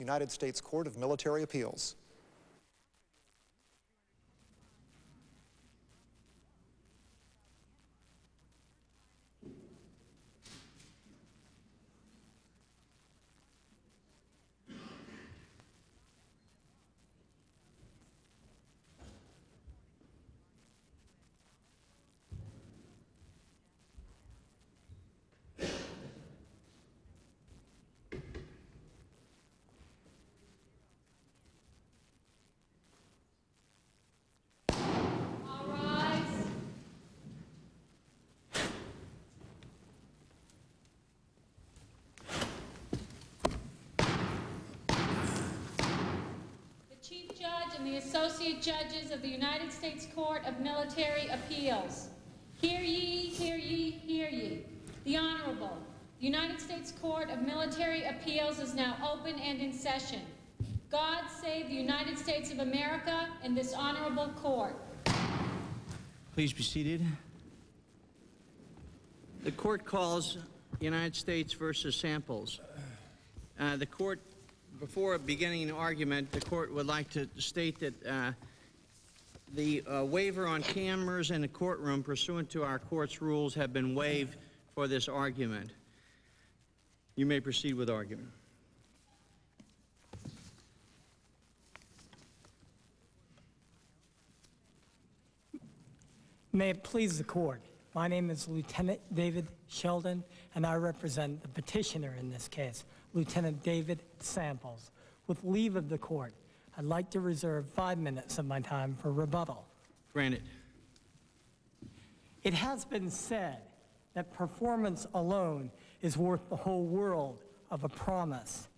United States Court of Military Appeals. The Associate Judges of the United States Court of Military Appeals. Hear ye, hear ye, hear ye. The Honorable, the United States Court of Military Appeals is now open and in session. God save the United States of America and this Honorable Court. Please be seated. The Court calls United States versus Samples. Before beginning the argument, the court would like to state that the waiver on cameras in the courtroom pursuant to our court's rules have been waived for this argument. You may proceed with argument. May it please the court. My name is Lieutenant David Sheldon, and I represent the petitioner in this case, Lieutenant David Samples. With leave of the court, I'd like to reserve 5 minutes of my time for rebuttal. Granted. It has been said that performance alone is worth the whole world of a promise.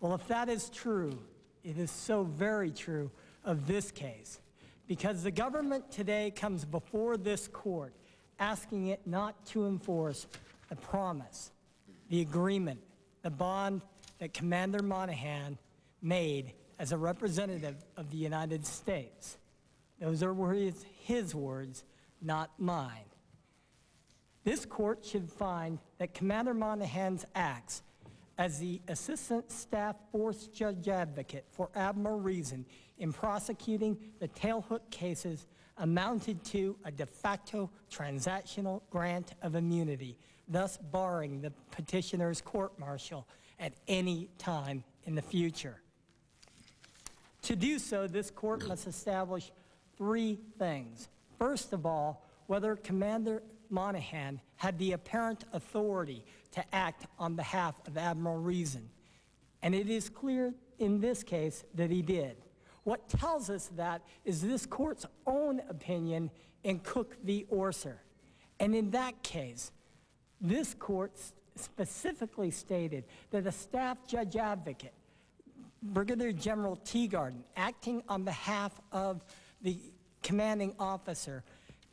Well, if that is true, it is so very true of this case, because the government today comes before this court asking it not to enforce the promise, the agreement, the bond that Commander Monahan made as a representative of the United States. Those are his words, not mine. This court should find that Commander Monahan's acts as the Assistant Staff Force Judge Advocate for Admiral Reason in prosecuting the Tailhook cases amounted to a de facto transactional grant of immunity, thus barring the petitioner's court-martial at any time in the future. To do so, this court must establish three things. First of all, whether Commander Monahan had the apparent authority to act on behalf of Admiral Reason. And it is clear in this case that he did. What tells us that is this court's own opinion in Cook v. Orser. And in that case, this court specifically stated that a staff judge advocate, Brigadier General Teagarden, acting on behalf of the commanding officer,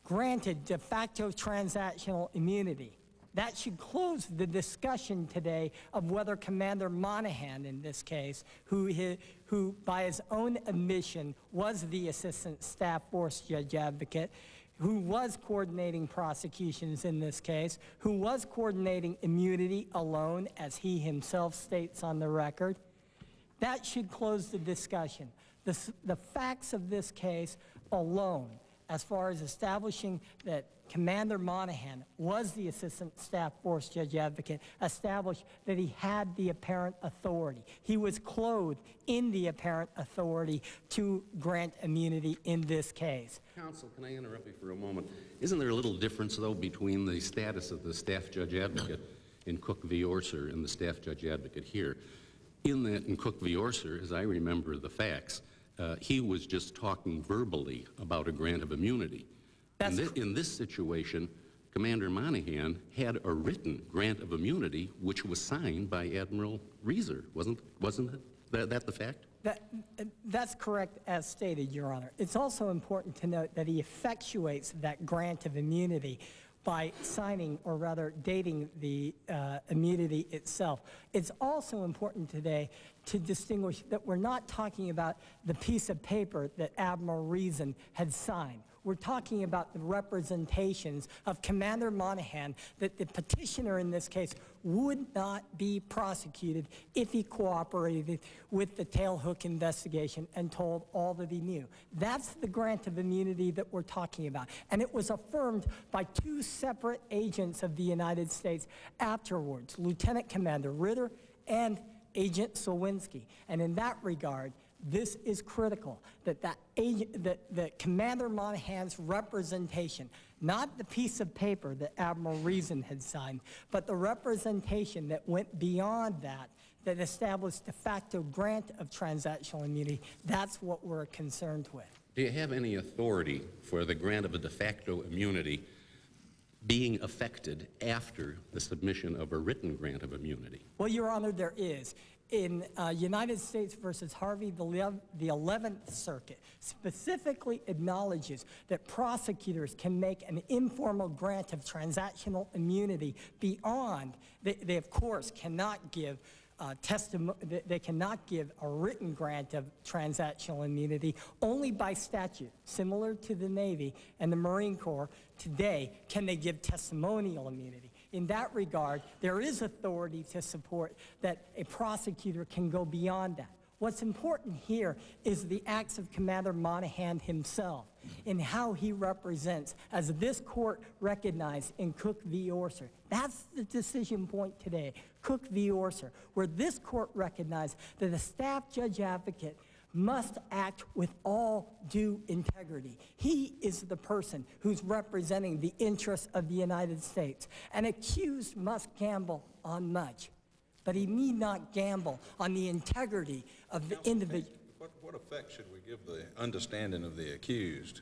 granted de facto transactional immunity. That should close the discussion today of whether Commander Monahan, in this case, who by his own admission was the Assistant Staff Force Judge Advocate, who was coordinating prosecutions in this case, who was coordinating immunity alone, as he himself states on the record. That should close the discussion. The facts of this case alone, as far as establishing that Commander Monahan was the Assistant Staff Force Judge Advocate, established that he had the apparent authority. He was clothed in the apparent authority to grant immunity in this case. Counsel, can I interrupt you for a moment? Isn't there a little difference, though, between the status of the Staff Judge Advocate in Cook v. Orser and the Staff Judge Advocate here? In that, in Cook v. Orser, as I remember the facts, he was just talking verbally about a grant of immunity. In this situation, Commander Monahan had a written grant of immunity, which was signed by Admiral Reaser. Wasn't that the fact? That's correct, as stated, Your Honor. It's also important to note that he effectuates that grant of immunity by signing, or rather dating, the immunity itself. It's also important today to distinguish that we're not talking about the piece of paper that Admiral Reason had signed. we're talking about the representations of Commander Monahan that the petitioner in this case would not be prosecuted if he cooperated with the Tailhook investigation and told all that he knew. That's the grant of immunity that we're talking about. And it was affirmed by two separate agents of the United States afterwards, Lieutenant Commander Ritter and Agent Solinsky. And in that regard, this is critical, that Commander Monahan's representation, not the piece of paper that Admiral Reason had signed, but the representation that went beyond that, that established de facto grant of transactional immunity, that's what we're concerned with. Do you have any authority for the grant of a de facto immunity being affected after the submission of a written grant of immunity? Well, Your Honor, there is. In United States versus Harvey, the 11th Circuit specifically acknowledges that prosecutors can make an informal grant of transactional immunity beyond, they of course cannot give they cannot give a written grant of transactional immunity. Only by statute, similar to the Navy and the Marine Corps today, can they give testimonial immunity. In that regard, there is authority to support that a prosecutor can go beyond that. What's important here is the acts of Commander Monahan himself in how he represents, as this court recognized in Cook v. Orser. That's the decision point today, Cook v. Orser, where this court recognized that a staff judge advocate must act with all due integrity. He is the person who's representing the interests of the United States. An accused must gamble on much, but he need not gamble on the integrity of the individual. What effect should we give the understanding of the accused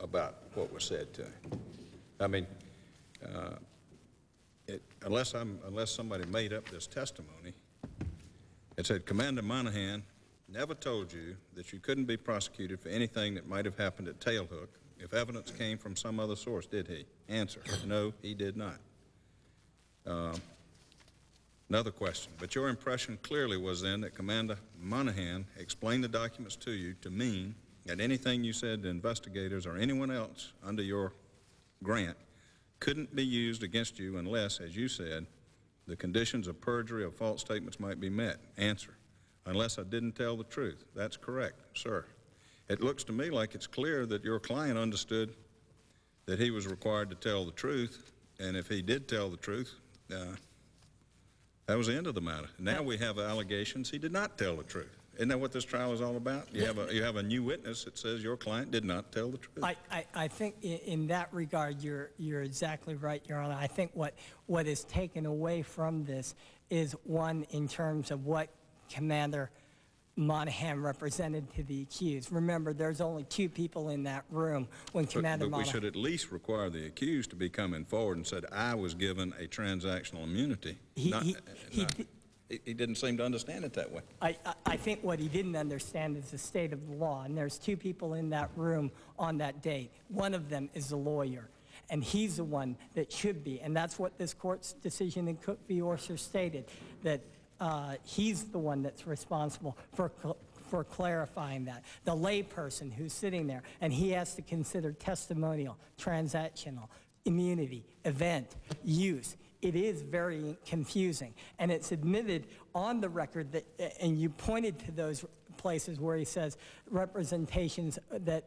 about what was said to him? I mean, unless somebody made up this testimony, it said, Commander Monahan never told you that you couldn't be prosecuted for anything that might have happened at Tailhook if evidence came from some other source, did he? Answer, no, he did not. Another question, but your impression clearly was then that Commander Monahan explained the documents to you to mean that anything you said to investigators or anyone else under your grant couldn't be used against you unless, as you said, the conditions of perjury or false statements might be met. Answer, unless I didn't tell the truth. That's correct, sir. It looks to me like it's clear that your client understood that he was required to tell the truth, and if he did tell the truth, that was the end of the matter. Now we have allegations he did not tell the truth. Isn't that what this trial is all about? You have a new witness that says your client did not tell the truth. I think in that regard, you're exactly right, Your Honor. I think what is taken away from this is, one, in terms of what Commander Monahan represented to the accused. Remember, there's only two people in that room when Commander Monahan... But we should at least require the accused to be coming forward and said, I was given a transactional immunity. He didn't seem to understand it that way. I think what he didn't understand is the state of the law, and there's two people in that room on that date. One of them is the lawyer, and he's the one that should be, and that's what this court's decision in Cook v. Orser stated, that he's the one that's responsible for clarifying that. The lay person who's sitting there, and he has to consider testimonial, transactional, immunity, event, use. It is very confusing, and it's admitted on the record that, and you pointed to those places where he says representations that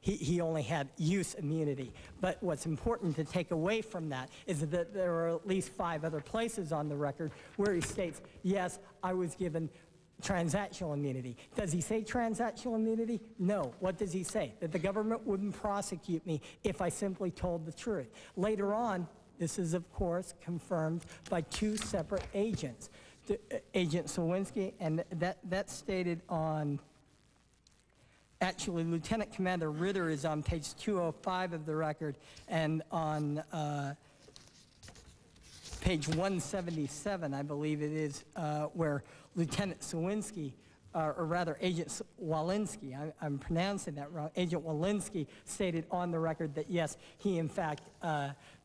he only had use immunity. But what's important to take away from that is that there are at least 5 other places on the record where he states, yes, I was given transactional immunity. Does he say transactional immunity? No. What does he say? That the government wouldn't prosecute me if I simply told the truth. Later on, this is, of course, confirmed by two separate agents. Agent Solinsky, and that's stated on, actually, Lieutenant Commander Ritter is on page 205 of the record, and on page 177, I believe it is, where Lieutenant Solinsky, or rather Agent Walensky, I'm pronouncing that wrong, Agent Walensky stated on the record that, yes, he, in fact,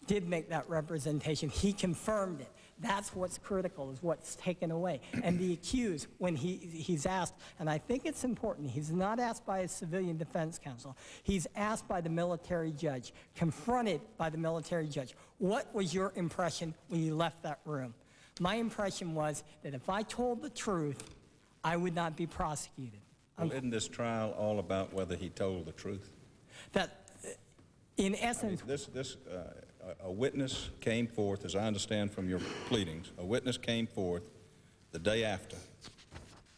did make that representation. He confirmed it. That's what's critical, is what's taken away. And the accused, when he's asked, and I think it's important, he's not asked by a civilian defense counsel, he's asked by the military judge, confronted by the military judge, what was your impression when you left that room? My impression was that if I told the truth, I would not be prosecuted. Well, isn't this trial all about whether he told the truth? That, in essence... I mean, a witness came forth, as I understand from your pleadings, a witness came forth the day after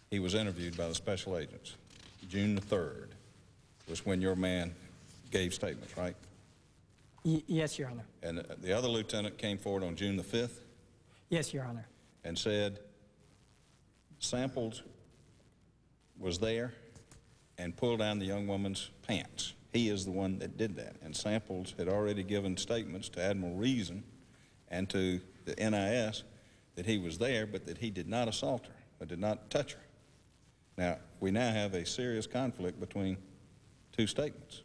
he was interviewed by the special agents. June the 3rd was when your man gave statements, right? Yes, Your Honor. And the other lieutenant came forward on June the 5th? Yes, Your Honor. And said Samples was there and pulled down the young woman's pants. He is the one that did that. And Samples had already given statements to Admiral Reason and to the NIS that he was there, but that he did not assault her or did not touch her. Now, we now have a serious conflict between two statements.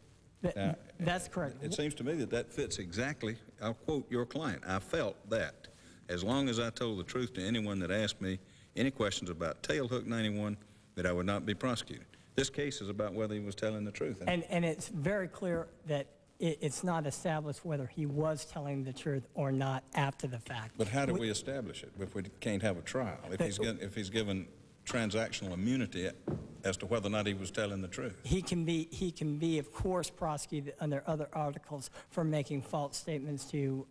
Now, that's correct. It seems to me that that fits exactly, I'll quote your client, I felt that as long as I told the truth to anyone that asked me any questions about Tailhook 91, that I would not be prosecuted. This case is about whether he was telling the truth. And it's very clear that it's not established whether he was telling the truth or not after the fact. But how do we establish it if we can't have a trial? If he's given transactional immunity as to whether or not he was telling the truth? He can be, of course, prosecuted under other articles for making false statements to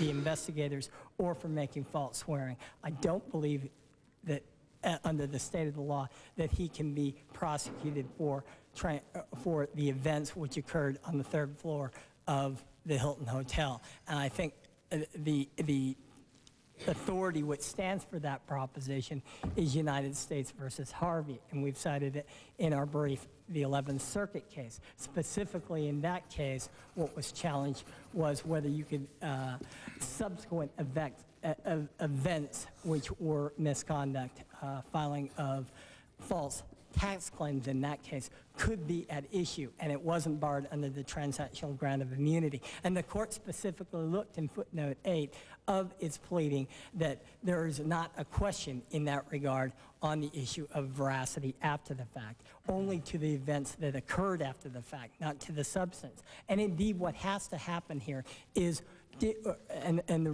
the investigators or for making false swearing. I don't believe that under the state of the law, that he can be prosecuted for the events which occurred on the 3rd floor of the Hilton Hotel. And I think the authority which stands for that proposition is United States versus Harvey, and we've cited it in our brief, the 11th Circuit case. Specifically in that case, what was challenged was whether you could subsequent events which were misconduct, filing of false tax claims in that case could be at issue, and it wasn't barred under the transactional ground of immunity. And the court specifically looked in footnote 8 of its pleading that there is not a question in that regard on the issue of veracity after the fact, only to the events that occurred after the fact, not to the substance. And indeed, what has to happen here is the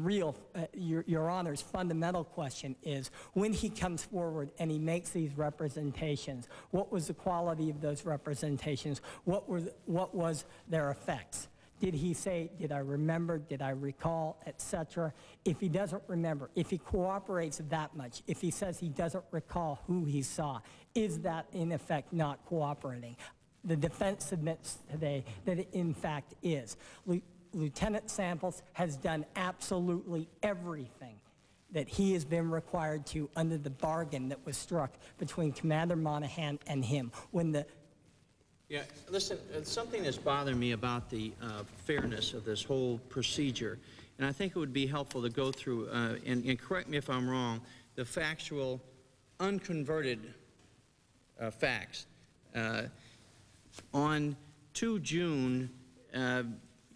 real, Your Honor's fundamental question is, when he comes forward and he makes these representations, what was the quality of those representations? What was their effects? Did he say, did I remember, did I recall, etc.? If he doesn't remember, if he cooperates that much, if he says he doesn't recall who he saw, is that in effect not cooperating? The defense submits today that it in fact is. Lieutenant Samples has done absolutely everything that he has been required to under the bargain that was struck between Commander Monahan and him. When the yeah, listen, something that's bothering me about the fairness of this whole procedure, and I think it would be helpful to go through, and correct me if I'm wrong, the factual, unconverted facts. On 2 June,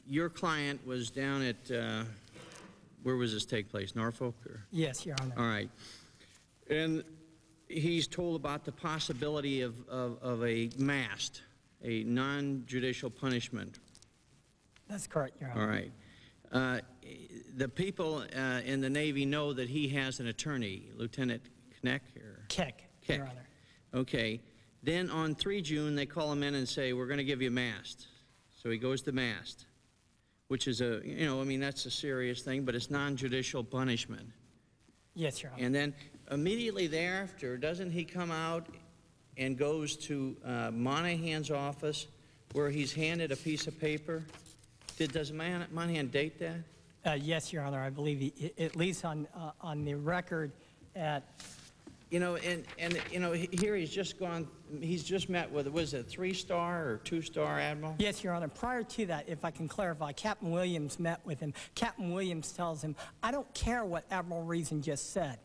your client was down at, where was this take place, Norfolk? Or? Yes, Your Honor. All right. And he's told about the possibility of a MAST, a non-judicial punishment. That's correct, Your Honor. All right. The people in the Navy know that he has an attorney, Lieutenant Kneck? Kneck, Your Honor. Okay. Then on 3 June, they call him in and say, we're going to give you a MAST. So he goes to MAST, which is a, you know, I mean, that's a serious thing, but it's non-judicial punishment. Yes, Your Honor. And then immediately thereafter, doesn't he come out and goes to Monahan's office where he's handed a piece of paper? Does Monahan date that? Yes, Your Honor. I believe, he, at least on the record at... You know, and you know, here he's just gone, he's just met with, was it 3-star or 2-star admiral? Yes, Your Honor. Prior to that, if I can clarify, Captain Williams met with him. Captain Williams tells him, I don't care what Admiral Reason just said.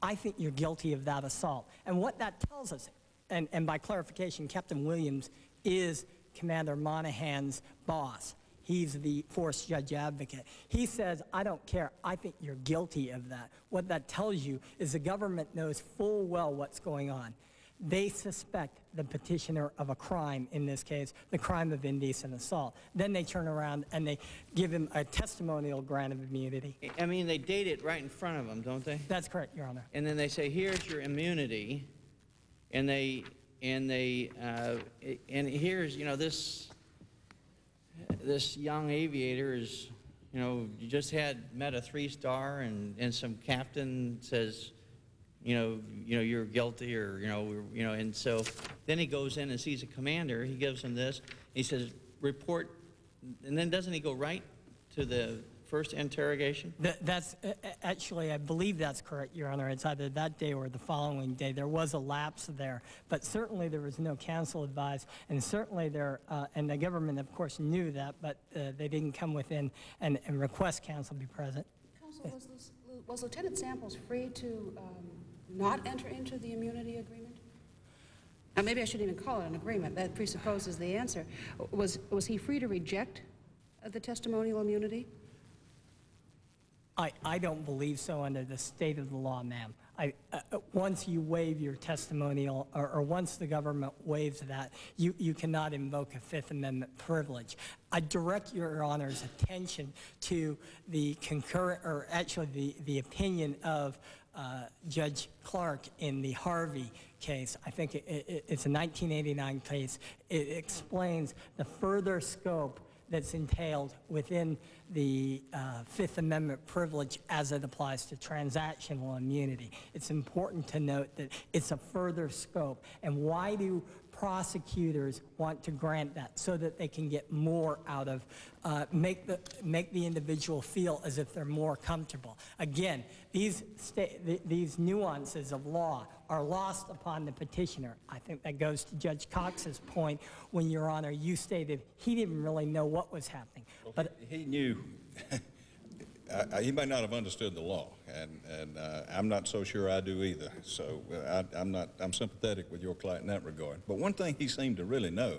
I think you're guilty of that assault. And what that tells us, and by clarification, Captain Williams is Commander Monahan's boss. He's the force judge advocate. He says, I don't care. I think you're guilty of that. What that tells you is the government knows full well what's going on. They suspect the petitioner of a crime, in this case, the crime of indecent assault. Then they turn around and they give him a testimonial grant of immunity. I mean, they date it right in front of them, don't they? That's correct, Your Honor. And then they say, here's your immunity, and and here's, you know, this young aviator is, you know, you just met a three-star, and some captain says, you know, you're guilty, or, you know, and so then he goes in and sees a commander. He gives him this. He says, report, and then doesn't he go right to the first interrogation? That's actually, I believe that's correct, Your Honor. It's either that day or the following day. There was a lapse there, but certainly there was no counsel advice, and certainly there, and the government, of course, knew that, but they didn't come within and request counsel be present. Counsel, was Lieutenant Samples free to not enter into the immunity agreement? Now, maybe I shouldn't even call it an agreement. That presupposes the answer. Was he free to reject the testimonial immunity? I don't believe so under the state of the law, ma'am. Once you waive your testimonial, or once the government waives that, you cannot invoke a Fifth Amendment privilege. I direct Your Honor's attention to the concurrent, or actually the opinion of Judge Clark in the Harvey case. I think it's a 1989 case. It explains the further scope that's entailed within the Fifth Amendment privilege as it applies to transactional immunity. It's important to note that it's a further scope. And why do prosecutors want to grant that? So that they can get more out of, make the individual feel as if they're more comfortable. Again, these nuances of law are lost upon the petitioner. I think that goes to Judge Cox's point when, Your Honor, you stated he didn't really know what was happening. Well, but he knew. He may not have understood the law, and I'm not so sure I do either. So I'm sympathetic with your client in that regard. But one thing he seemed to really know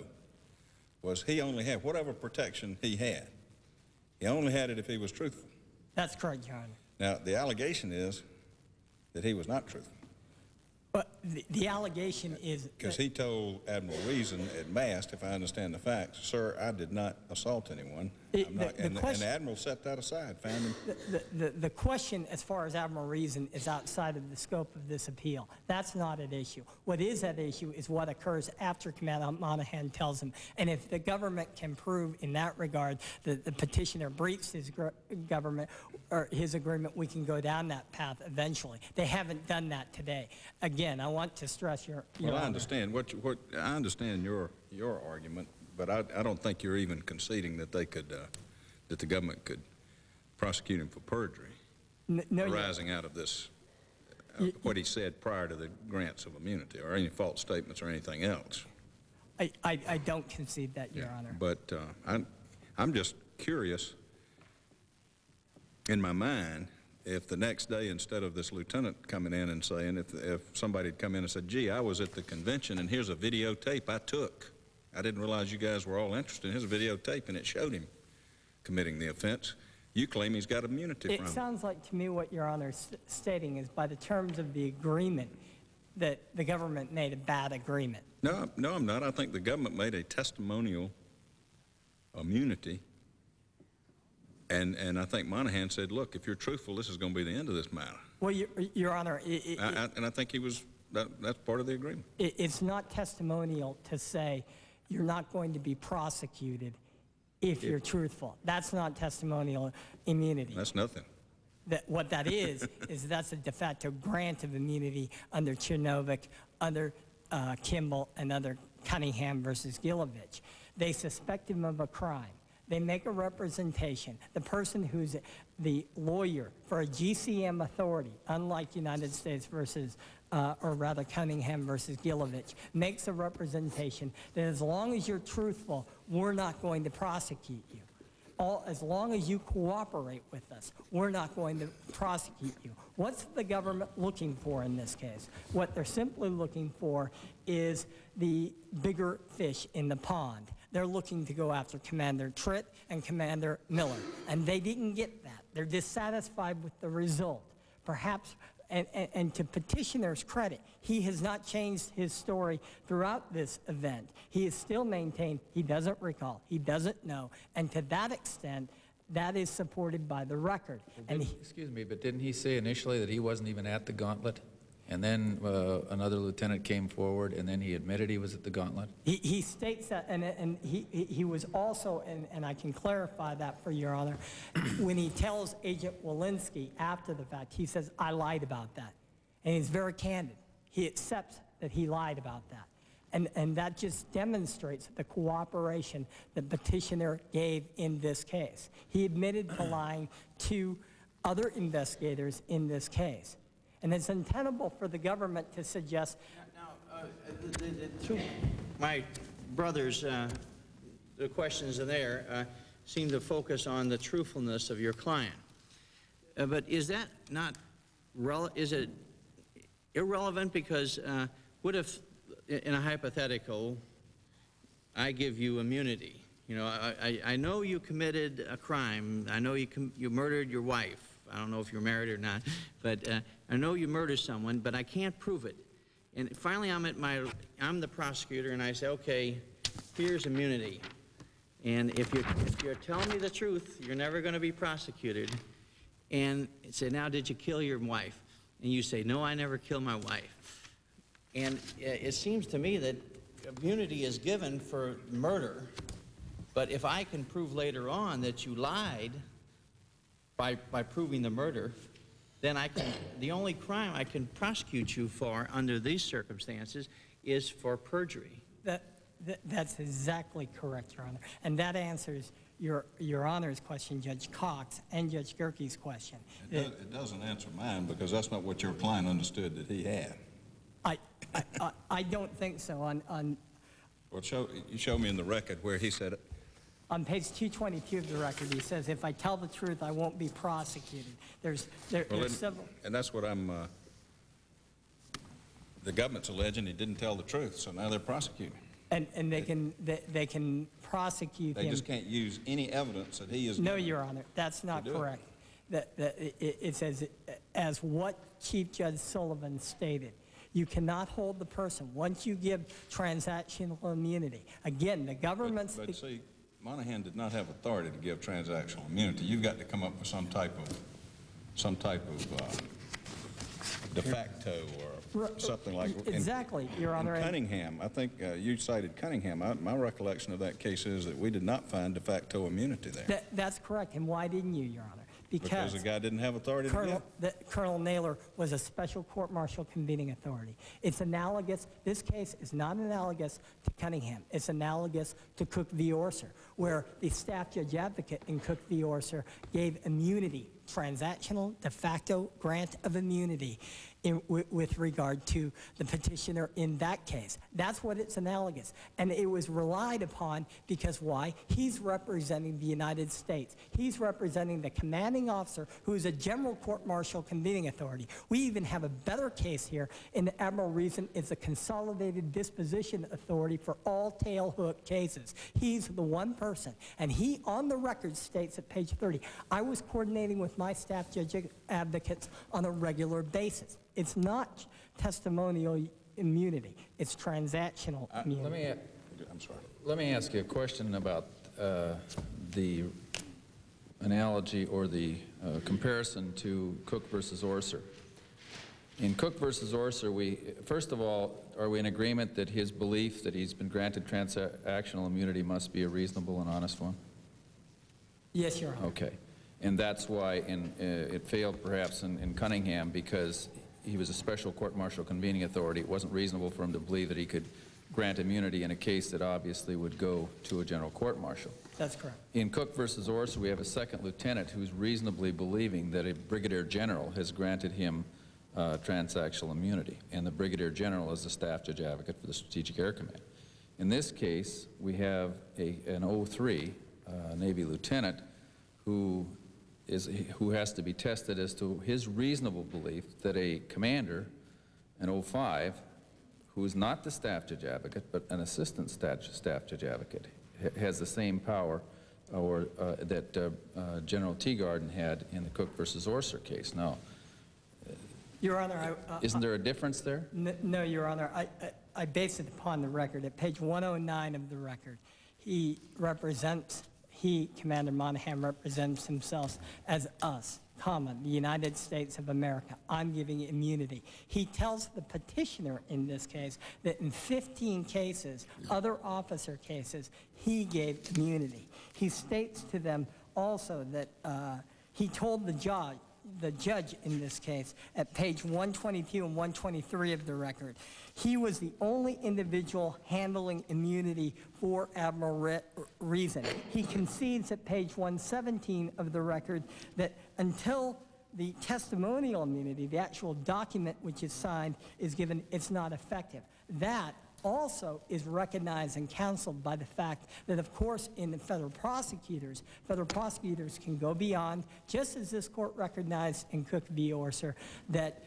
was he only had whatever protection he had. He only had it if he was truthful. That's correct, Your Honor. Now, the allegation is that he was not truthful. But the allegation is... Because he told Admiral Reason at MAST, if I understand the facts, sir, I did not assault anyone. And the Admiral set that aside, found him. The question, as far as Admiral Reason, is outside of the scope of this appeal. That's not at issue. What is at issue is what occurs after Commander Monahan tells him. And if the government can prove in that regard that the petitioner breached his agreement, we can go down that path eventually. They haven't done that today. Again, I want to stress your Well, I understand I understand your argument, but I don't think you're even conceding that they could that the government could prosecute him for perjury arising out of this what he said prior to the grants of immunity or any false statements or anything else. I don't concede that, Your Honor. But I'm just curious in my mind. If the next day, instead of this lieutenant coming in and saying, if somebody had come in and said, gee, I was at the convention, and here's a videotape I took. I didn't realize you guys were all interested. Here's a videotape, and it showed him committing the offense. You claim he's got immunity from it. It sounds like to me what Your Honor is stating is by the terms of the agreement that the government made a bad agreement. No, I'm not. I think the government made a testimonial immunity. And I think Monahan said, look, if you're truthful, this is going to be the end of this matter. Well, Your Honor, and I think he was, that's part of the agreement. It's not testimonial to say you're not going to be prosecuted if you're truthful. That's not testimonial immunity. That's nothing. What that is, is that's a de facto grant of immunity under Chernovic, under Kimball, and under Cunningham versus Gilevich. They suspect him of a crime. They make a representation. The person who's the lawyer for a GCM authority, unlike United States versus, or rather Cunningham versus Gilevich, makes a representation that as long as you're truthful, we're not going to prosecute you. As long as you cooperate with us, we're not going to prosecute you. What's the government looking for in this case? What they're simply looking for is the bigger fish in the pond. They're looking to go after Commander Tritt and Commander Miller, and they didn't get that. They're dissatisfied with the result. Perhaps, and to petitioner's credit, he has not changed his story throughout this event. He has still maintained he doesn't recall, he doesn't know, and to that extent, that is supported by the record. Well, and excuse me, but didn't he say initially that he wasn't even at the gauntlet? And then another lieutenant came forward, and then he admitted he was at the gauntlet? He states that, and he was also, and I can clarify that for Your Honor, when he tells Agent Walensky after the fact, he says, I lied about that. And he's very candid. He accepts that he lied about that. And that just demonstrates the cooperation the petitioner gave in this case. He admitted to lying to other investigators in this case. And it's untenable for the government to suggest. Now, to my brothers, the questions in there seem to focus on the truthfulness of your client. But is that not irrelevant? Because what if, in a hypothetical, I give you immunity? You know, I know you committed a crime. I know you murdered your wife. I don't know if you're married or not, but I know you murder someone, but I can't prove it. And finally, I'm the prosecutor, and I say, okay, here's immunity. And if you're telling me the truth, you're never going to be prosecuted. And say, now, did you kill your wife? And you say, no, I never killed my wife. And it seems to me that immunity is given for murder, but if I can prove later on that you lied, by proving the murder, then I can, the only crime I can prosecute you for under these circumstances is for perjury. That's exactly correct, Your Honor. And that answers your Honor's question, Judge Cox, and Judge Gierke's question. It doesn't answer mine, because that's not what your client understood that he had. I don't think so. Well, show me in the record where he said it. On page 222 of the record, he says, if I tell the truth, I won't be prosecuted. There's several. And that's what the government's alleging, he didn't tell the truth, so now they're prosecuting. And they can prosecute him. They just can't use any evidence that he is. No, Your Honor, that's not correct. It says, as what Chief Judge Sullivan stated, you cannot hold the person once you give transactional immunity. Again, the government's... But see, Monahan did not have authority to give transactional immunity. You've got to come up with some type of de facto or something like that. Exactly, Your Honor. Cunningham, I think you cited Cunningham. My recollection of that case is that we did not find de facto immunity there. That's correct. And why didn't you, Your Honor? Because the guy didn't have authority to give. Colonel Naylor was a special court-martial convening authority. It's analogous. This case is not analogous to Cunningham. It's analogous to Cook v. Orser, where the staff judge advocate in Cook v. Orser gave immunity, transactional de facto grant of immunity with regard to the petitioner in that case. That's what it's analogous. And it was relied upon because why? He's representing the United States. He's representing the commanding officer who is a general court-martial convening authority. We even have a better case here in the Admiral Reason. It's a consolidated disposition authority for all tailhook cases. He's the one person. And he, on the record, states at page 30, I was coordinating with my staff judge advocates on a regular basis. It's not testimonial immunity. It's transactional immunity. Let me ask you a question about the analogy or the comparison to Cook versus Orser. In Cook versus Orser, first of all, are we in agreement that his belief that he's been granted transactional immunity must be a reasonable and honest one? Yes, Your Honor. Okay. And that's why it failed, perhaps, in Cunningham, because he was a special court-martial convening authority. It wasn't reasonable for him to believe that he could grant immunity in a case that obviously would go to a general court-martial. That's correct. In Cook versus Orser, we have a second lieutenant who's reasonably believing that a brigadier general has granted him transactional immunity, and the brigadier general is the staff judge advocate for the Strategic Air Command. In this case, we have an O3 Navy lieutenant who has to be tested as to his reasonable belief that a commander, an O5, who is not the staff judge advocate, but an assistant staff judge advocate, has the same power or that General Teagarden had in the Cook versus Orser case. Now, Your Honor, isn't there a difference there? No, Your Honor. I base it upon the record. At page 109 of the record, Commander Monahan, represents himself as us, comma, the United States of America. I'm giving immunity. He tells the petitioner in this case that in 15 cases, other officer cases, he gave immunity. He states to them also that he told the judge in this case at page 122 and 123 of the record, he was the only individual handling immunity for Admiral Reason. He concedes at page 117 of the record that until the testimonial immunity, the actual document which is signed, is given, it's not effective. That also is recognized and counseled by the fact that, of course, in the federal prosecutors can go beyond, just as this court recognized in Cook v. Orser, that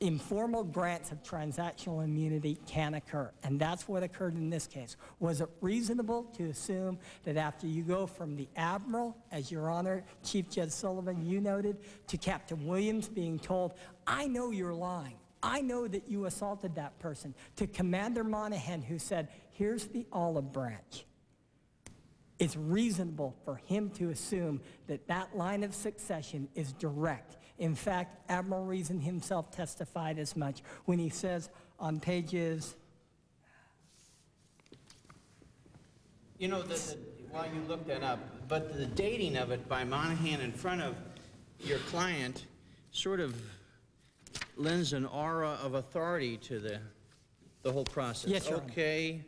informal grants of transactional immunity can occur. And that's what occurred in this case. Was it reasonable to assume that after you go from the Admiral, as Your Honor, Chief Judge Sullivan, you noted, to Captain Williams being told, I know you're lying. I know that you assaulted that person, to Commander Monahan, who said, here's the olive branch. It's reasonable for him to assume that that line of succession is direct. In fact, Admiral Reason himself testified as much when he says on pages... You know, while you look that up, but the dating of it by Monahan in front of your client sort of lends an aura of authority to the whole process. Yes, sir. Okay.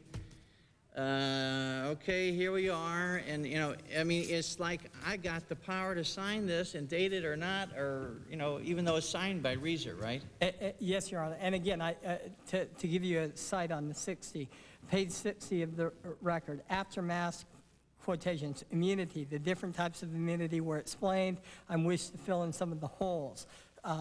Okay, here we are, and you know, I mean, it's like I got the power to sign this and date it or not, or you know, even though it's signed by Reaser, right? Yes, Your Honor. And again, to give you a cite on the page 60 of the record, after MAST quotations, immunity, the different types of immunity were explained. I wish to fill in some of the holes.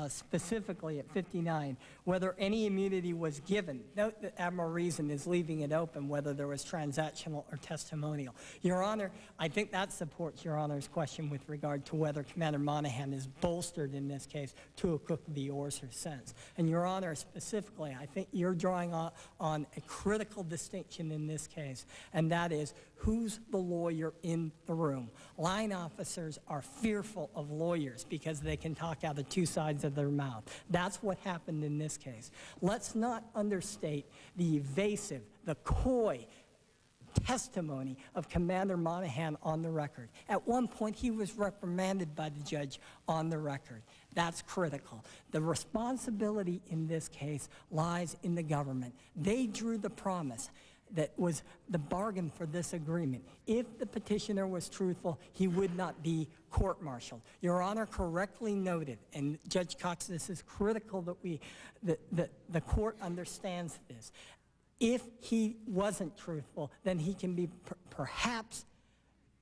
Specifically at 59, whether any immunity was given. Note that Admiral Reason is leaving it open whether there was transactional or testimonial. Your Honor, I think that supports Your Honor's question with regard to whether Commander Monahan is bolstered in this case to a Cook v. Orser sense. And Your Honor, specifically, I think you're drawing on a critical distinction in this case, and that is who's the lawyer in the room. Line officers are fearful of lawyers because they can talk out of two sides of their mouth. That's what happened in this case. Let's not understate the evasive, the coy testimony of Commander Monahan on the record. At one point, he was reprimanded by the judge on the record. That's critical. The responsibility in this case lies in the government. They drew the promise that was the bargain for this agreement. If the petitioner was truthful, he would not be court-martialed. Your Honor correctly noted, and Judge Cox, this is critical that the court understands this. If he wasn't truthful, then he can be perhaps,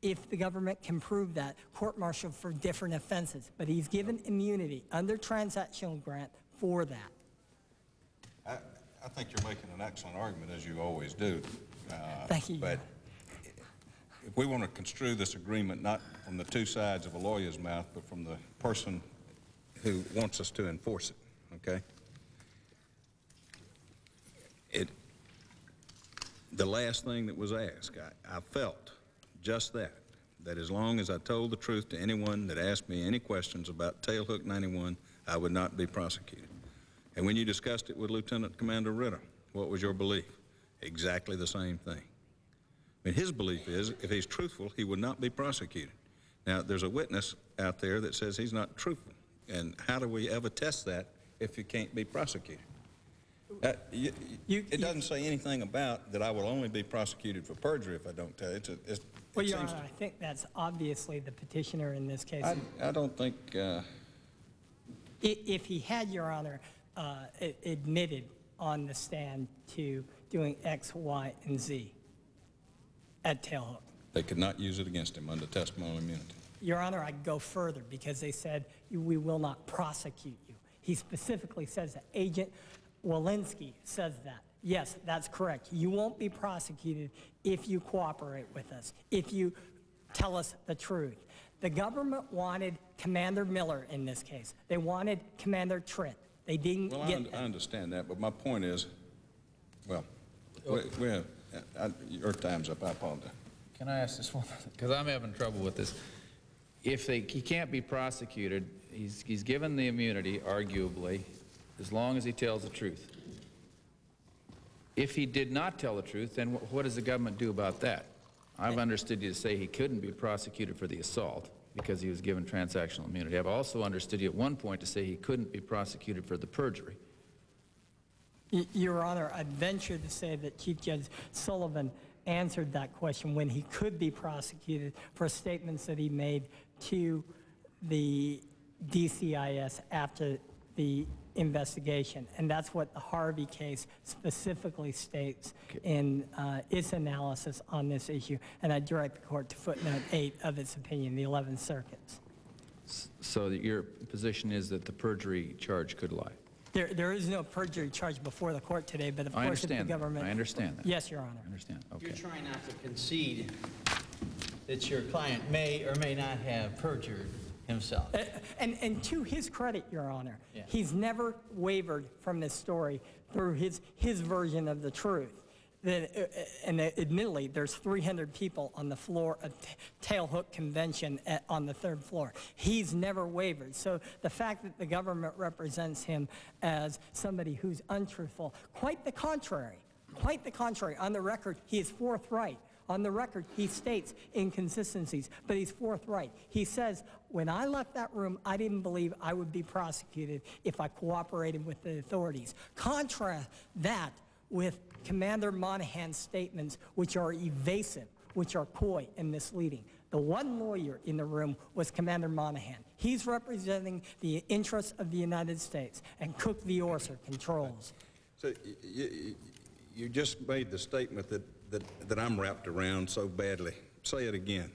if the government can prove that, court-martialed for different offenses. But he's given immunity under transactional grant for that. I think you're making an excellent argument, as you always do. Thank you. But if we want to construe this agreement not from the two sides of a lawyer's mouth, but from the person who wants us to enforce it, okay? The last thing that was asked, I felt just that as long as I told the truth to anyone that asked me any questions about Tailhook 91, I would not be prosecuted. And when you discussed it with Lieutenant Commander Ritter, what was your belief? Exactly the same thing. I mean, his belief is if he's truthful, he would not be prosecuted. Now, there's a witness out there that says he's not truthful. And how do we ever test that if you can't be prosecuted? It doesn't say anything about that I will only be prosecuted for perjury if I don't tell you. Well, Your Honor, I think that's obviously the petitioner in this case. I don't think... If he had, Your Honor... admitted on the stand to doing X, Y, and Z at Tailhook. They could not use it against him under testimonial immunity. Your Honor, I'd go further because they said, we will not prosecute you. He specifically says that. Agent Walensky says that. Yes, that's correct. You won't be prosecuted if you cooperate with us, if you tell us the truth. The government wanted Commander Miller in this case. They wanted Commander Tritt. They didn't get that. I understand that, but my point is, well, your time's up. I apologize. Can I ask this one? Because I'm having trouble with this. He can't be prosecuted, he's given the immunity, arguably, as long as he tells the truth. If he did not tell the truth, then what does the government do about that? I've understood you to say he couldn't be prosecuted for the assault because he was given transactional immunity. I've also understood you at one point to say he couldn't be prosecuted for the perjury. Your Honor, I venture to say that Chief Judge Sullivan answered that question when he could be prosecuted for statements that he made to the DCIS after the investigation, and that's what the Harvey case specifically states in its analysis on this issue, and I direct the court to footnote 8 of its opinion, the 11th Circuit's. So your position is that the perjury charge could lie? There is no perjury charge before the court today, but of course if the government... I understand that. Yes, Your Honor. I understand. Okay. You're trying not to concede that your client may or may not have perjured himself. And to his credit, Your Honor, he's never wavered from this story through his version of the truth. And admittedly, there's 300 people on the floor of Tailhook Convention on the 3rd floor. He's never wavered. So the fact that the government represents him as somebody who's untruthful, quite the contrary. Quite the contrary. On the record, he is forthright. On the record, he states inconsistencies, but he's forthright. He says, when I left that room, I didn't believe I would be prosecuted if I cooperated with the authorities. Contrast that with Commander Monahan's statements, which are evasive, which are coy and misleading. The one lawyer in the room was Commander Monahan. He's representing the interests of the United States, and Cook v. Orser controls. So you just made the statement that I'm wrapped around so badly. Say it again.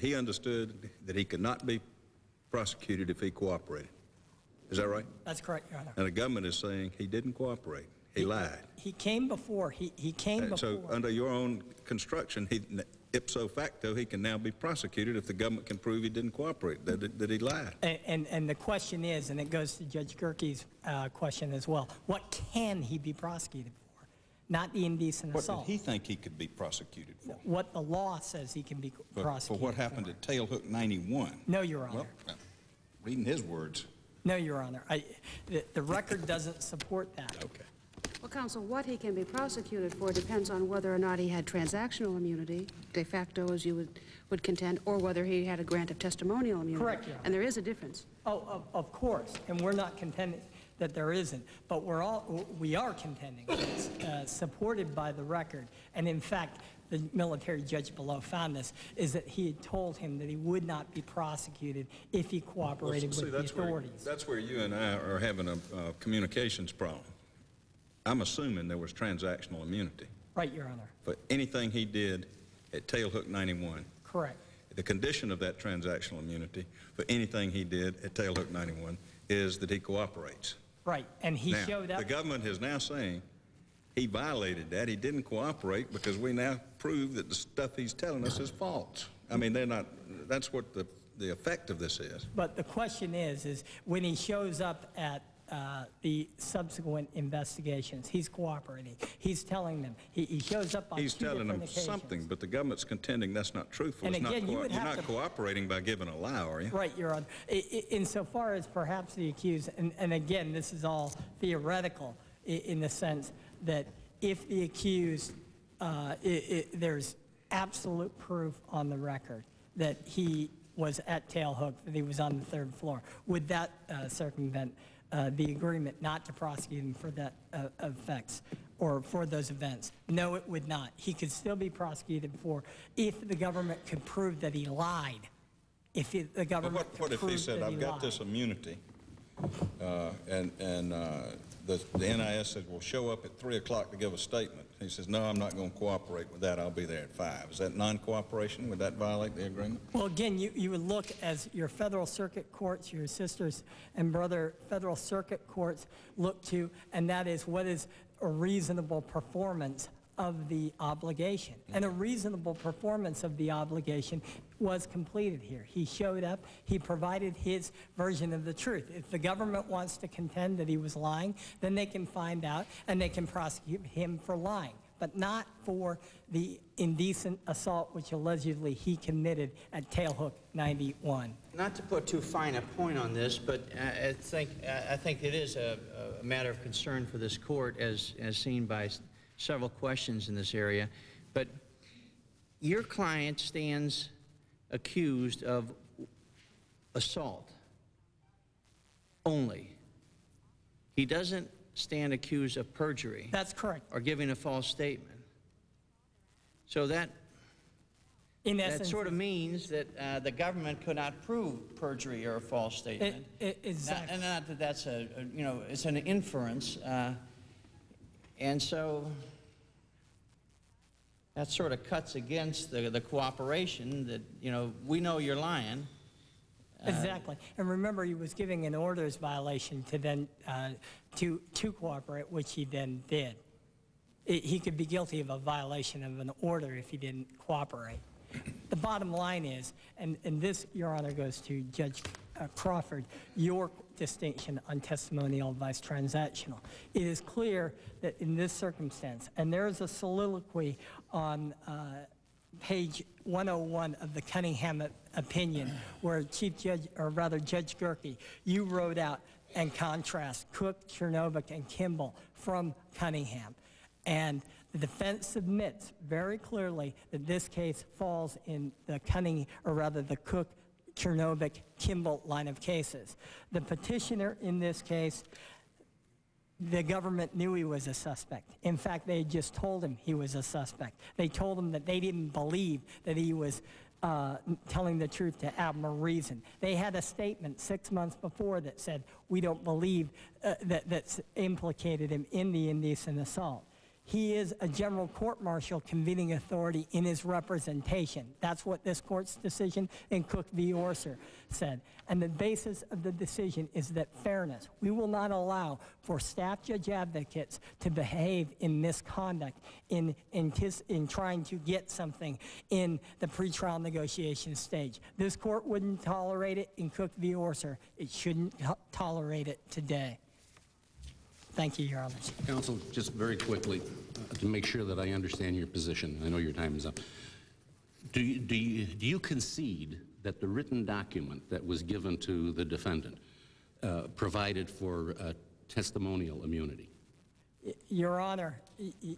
He understood that he could not be prosecuted if he cooperated. Is that right? That's correct, Your Honor. And the government is saying he didn't cooperate. He lied. He came before. He came before. So under your own construction, ipso facto, he can now be prosecuted if the government can prove he didn't cooperate, that he lied. And the question is, and it goes to Judge Gierke's question as well, what can he be prosecuted for? Not the indecent assault. What did he think he could be prosecuted for? What the law says he can be prosecuted for. For what happened at Tailhook 91? No, Your Honor. Well, reading his words. No, Your Honor. The record doesn't support that. Okay. Well, Counsel, what he can be prosecuted for depends on whether or not he had transactional immunity, de facto, as you would contend, or whether he had a grant of testimonial immunity. Correct, Your Honor. And there is a difference. Oh, of course. And we're not contending that there isn't, but we are contending it's supported by the record, and in fact the military judge below found this, is that he had told him that he would not be prosecuted if he cooperated with the authorities. That's where you and I are having a communications problem. I'm assuming there was transactional immunity. Right, Your Honor. For anything he did at Tailhook 91. Correct. The condition of that transactional immunity for anything he did at Tailhook 91 is that he cooperates. Right, and he showed up. The government is now saying he violated that. He didn't cooperate because we now prove that the stuff he's telling us is false. I mean, they're not, that's what the effect of this is. But the question is when he shows up at the subsequent investigations, he's cooperating. He's telling them. He shows up on two different occasions. He's telling them something, but the government's contending that's not truthful. And again, you would have to... You're not cooperating by giving a lie, are you? Right, Your Honor. Insofar as perhaps the accused, and again, this is all theoretical in the sense that if the accused, there's absolute proof on the record that he was at Tailhook, that he was on the 3rd floor, would that circumvent the agreement not to prosecute him for that effects or for those events? No, it would not. He could still be prosecuted for if the government could prove that he lied. If the government could prove that he lied. What if he said, I've got this immunity, and the NIS says, we'll show up at 3 o'clock to give a statement. He says, no, I'm not going to cooperate with that. I'll be there at 5. Is that non-cooperation? Would that violate the agreement? Well, again, you would look as your federal circuit courts, your sisters and brother federal circuit courts look to, and that is what is a reasonable performance of the obligation. And a reasonable performance of the obligation was completed here. He showed up, he provided his version of the truth. If the government wants to contend that he was lying, then they can find out and they can prosecute him for lying, but not for the indecent assault which allegedly he committed at Tailhook 91. Not to put too fine a point on this, but I think it is a matter of concern for this court, as seen by several questions in this area. But your client stands accused of assault only. He doesn't stand accused of perjury. That's correct. Or giving a false statement. So that, in essence, sort of means that the government could not prove perjury or a false statement. Exactly. And not that that's a you know, it's an inference. And so that sort of cuts against the cooperation that, you know, we know you're lying. Exactly. And remember, he was giving an orders violation to then to cooperate, which he then did. He could be guilty of a violation of an order if he didn't cooperate. The bottom line is, and this, Your Honor, goes to Judge Crawford, your distinction on testimonial vice transactional. It is clear that in this circumstance, and there is a soliloquy on page 101 of the Cunningham opinion, where Chief Judge, or rather Judge Gierke, you wrote out and contrast Cook, Chernovic, and Kimball from Cunningham. And the defense submits very clearly that this case falls in the Cunningham, or rather the Cook, Chernovic, Kimball line of cases. The petitioner in this case, the government knew he was a suspect. In fact, they had just told him he was a suspect. They told him that they didn't believe that he was telling the truth to Admiral Reason. They had a statement 6 months before that said, we don't believe that's implicated him in the indecent assault. He is a general court-martial convening authority in his representation. That's what this court's decision in Cook v. Orser said. And the basis of the decision is that fairness. We will not allow for staff judge advocates to behave in misconduct in trying to get something in the pretrial negotiation stage. This court wouldn't tolerate it in Cook v. Orser. It shouldn't tolerate it today. Thank you, Your Honor. Counsel, just very quickly, to make sure that I understand your position, I know your time is up. Do you concede that the written document that was given to the defendant provided for testimonial immunity? Your Honor,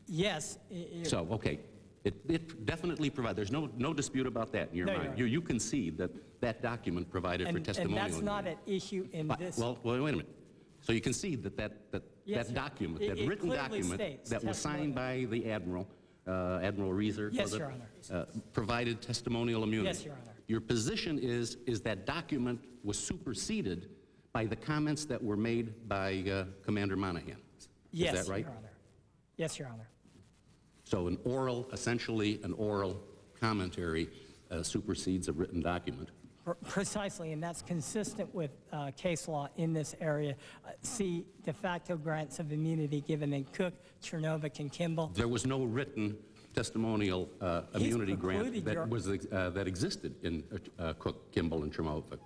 yes. So, okay, it definitely provides, there's no dispute about that in your mind. You concede that that document provided for testimonial immunity. And that's not an issue in this. Well, wait a minute. So you concede that that document, that written document that was signed by the Admiral, Admiral Reason, yes, Your Honor, provided testimonial immunity. Yes, Your Honor. Your position is that document was superseded by the comments that were made by Commander Monahan. Yes, is that right? Your Honor. Yes, Your Honor. So an oral, essentially an oral commentary supersedes a written document. Precisely, and that's consistent with case law in this area. See de facto grants of immunity given in Cook, Chernovic, and Kimball. There was no written testimonial immunity grant that was that existed in Cook, Kimball, and Chernovic.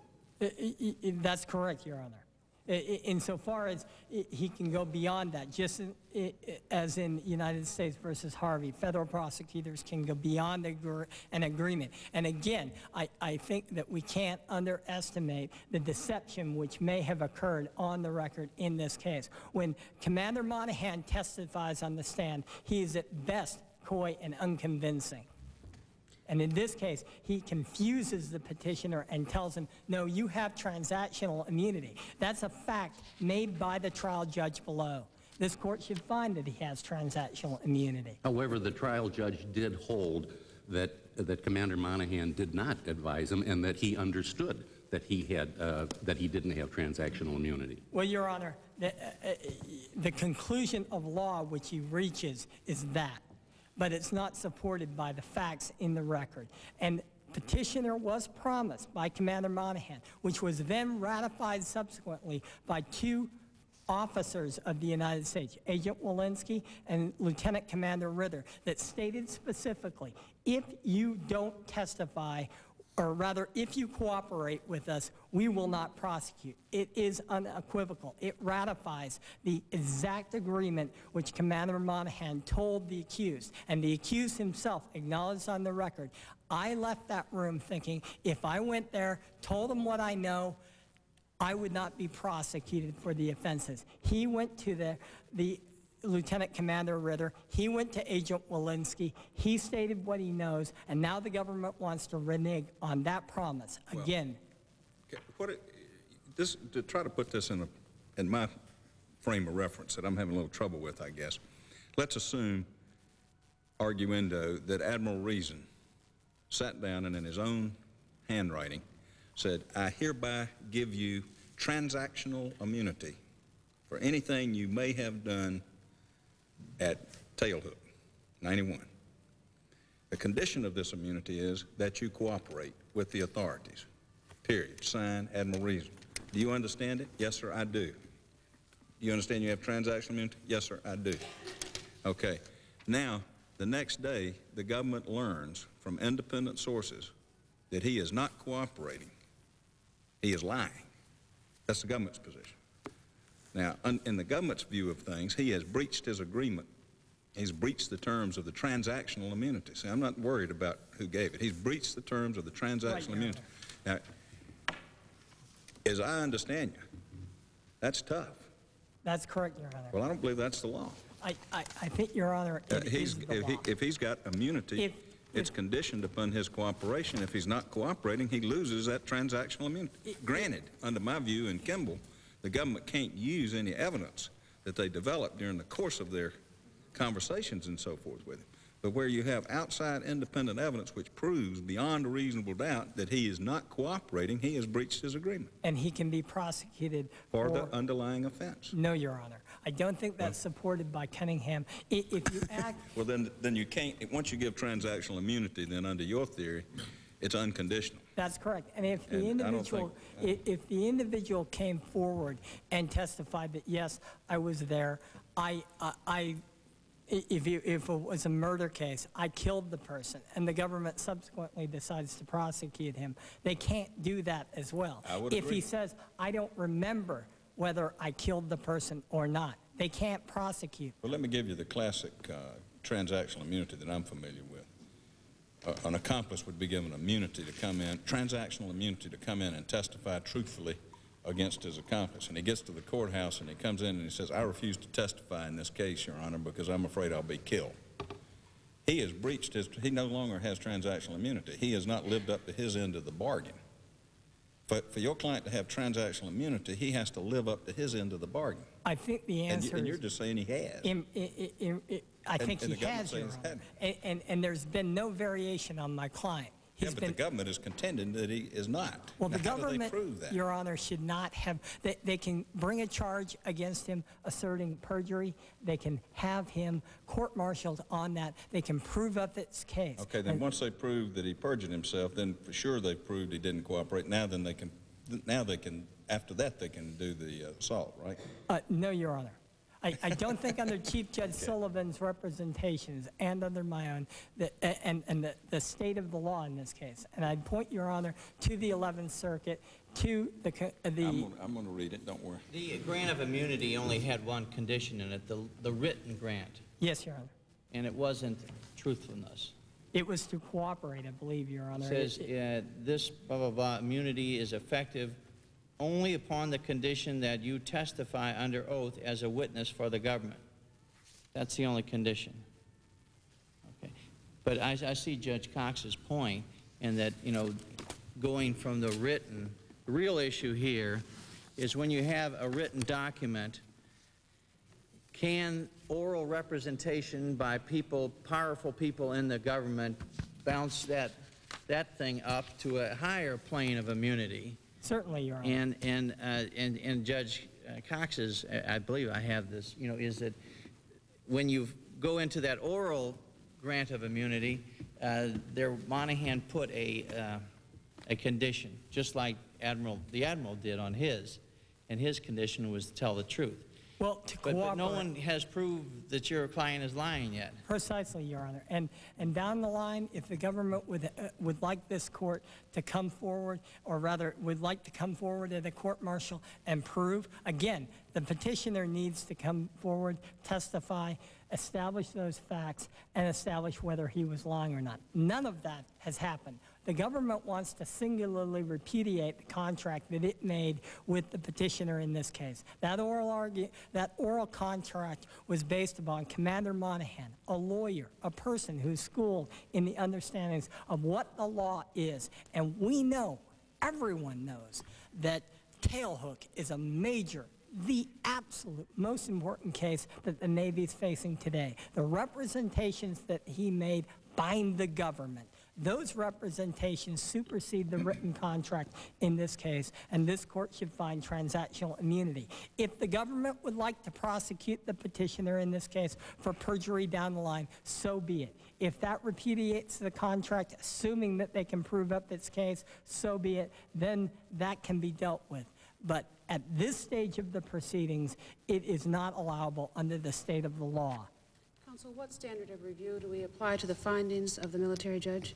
That's correct, Your Honor. Insofar as he can go beyond that, just as in United States versus Harvey, federal prosecutors can go beyond an agreement. And again, I think that we can't underestimate the deception which may have occurred on the record in this case. When Commander Monahan testifies on the stand, he is at best coy and unconvincing. And in this case, he confuses the petitioner and tells him, no, you have transactional immunity. That's a fact made by the trial judge below. This court should find that he has transactional immunity. However, the trial judge did hold that Commander Monahan did not advise him and that he understood that he had that he didn't have transactional immunity. Well, Your Honor, the conclusion of law which he reaches is that. But it's not supported by the facts in the record. And petitioner was promised by Commander Monahan, which was then ratified subsequently by two officers of the United States, Agent Walensky and Lieutenant Commander Ritter, that stated specifically, if you don't testify, or rather, if you cooperate with us, we will not prosecute. It is unequivocal. It ratifies the exact agreement which Commander Monahan told the accused, and the accused himself acknowledged on the record. I left that room thinking, if I went there, told them what I know, I would not be prosecuted for the offenses. He went to the Lieutenant Commander Ritter, he went to Agent Walensky, he stated what he knows, and now the government wants to renege on that promise again. Well, okay, to try to put this in my frame of reference that I'm having a little trouble with, I guess. Let's assume, arguendo, that Admiral Reason sat down and in his own handwriting said, I hereby give you transactional immunity for anything you may have done at Tailhook, 91. The condition of this immunity is that you cooperate with the authorities, period. Signed, Admiral Reason. Do you understand it? Yes, sir, I do. You understand you have transactional immunity? Yes, sir, I do. Okay. Now, the next day, the government learns from independent sources that he is not cooperating. He is lying. That's the government's position. Now, in the government's view of things, he has breached his agreement. He's breached the terms of the transactional immunity. See, I'm not worried about who gave it. He's breached the terms of the transactional immunity. Now, as I understand you, that's tough. That's correct, Your Honor. Well, I don't believe that's the law. I think, Your Honor, if he's got immunity, it's conditioned upon his cooperation. If he's not cooperating, he loses that transactional immunity. Granted, under my view and Kimball, the government can't use any evidence that they developed during the course of their conversations and so forth with him. But where you have outside independent evidence which proves beyond a reasonable doubt that he is not cooperating, he has breached his agreement. And he can be prosecuted for the underlying offense. No, Your Honor. I don't think that's supported by Cunningham. If you act... Well, then you can't... Once you give transactional immunity, then under your theory, it's unconditional. That's correct. And if the individual, if the individual came forward and testified that yes, I was there, if it was a murder case, I killed the person, and the government subsequently decides to prosecute him, they can't do that as well. I would agree. If he says I don't remember whether I killed the person or not, they can't prosecute. Well, let me give you the classic transactional immunity that I'm familiar with. An accomplice would be given immunity to come in, transactional immunity to come in and testify truthfully against his accomplice. And he gets to the courthouse and he comes in and he says, I refuse to testify in this case, Your Honor, because I'm afraid I'll be killed. He has breached his, he no longer has transactional immunity. He has not lived up to his end of the bargain. But for your client to have transactional immunity, he has to live up to his end of the bargain. I think the answer is... And you're just saying he has. I think he has, Your Honor, and there's been no variation on my client. But the government is contending that he is not. Well, now, the government, prove that? Your Honor, should not have... They can bring a charge against him asserting perjury. They can have him court-martialed on that. They can prove up its case. Okay, then once they prove that he perjured himself, then for sure they proved he didn't cooperate. Now then they can... Now they can... After that, they can do the assault, right? No, Your Honor. I don't think under Chief Judge Sullivan's representations and under my own, and the state of the law in this case. And I'd point, Your Honor, to the 11th Circuit, to the... I'm going to read it, don't worry. The grant of immunity only had one condition in it, the written grant. Yes, Your Honor. And it wasn't truthfulness. It was to cooperate, I believe, Your Honor. It says this blah, blah, blah, immunity is effective only upon the condition that you testify under oath as a witness for the government. That's the only condition. Okay. But I see Judge Cox's point in that, you know, going from the written, the real issue here is when you have a written document, can oral representation by people, powerful people in the government, bounce that thing up to a higher plane of immunity? Certainly, Your Honor. And Judge Cox's, I believe I have this, you know, is that when you go into that oral grant of immunity, Monahan put a condition, just like the Admiral did on his, and his condition was to tell the truth. Well, to cooperate. But no one has proved that your client is lying yet. Precisely, Your Honor. And down the line, if the government would like this court to come forward, or rather would like to come forward at a court-martial and prove, again, the petitioner needs to come forward, testify, establish those facts, and establish whether he was lying or not. None of that has happened. The government wants to singularly repudiate the contract that it made with the petitioner in this case. That oral contract was based upon Commander Monahan, a lawyer, a person who's schooled in the understandings of what the law is. And we know, everyone knows, that Tailhook is a major, the absolute most important case that the Navy's facing today. The representations that he made bind the government. Those representations supersede the written contract in this case, and this court should find transactional immunity. If the government would like to prosecute the petitioner in this case for perjury down the line, so be it. If that repudiates the contract, assuming that they can prove up its case, so be it. Then that can be dealt with. But at this stage of the proceedings, it is not allowable under the state of the law. Counsel, what standard of review do we apply to the findings of the military judge?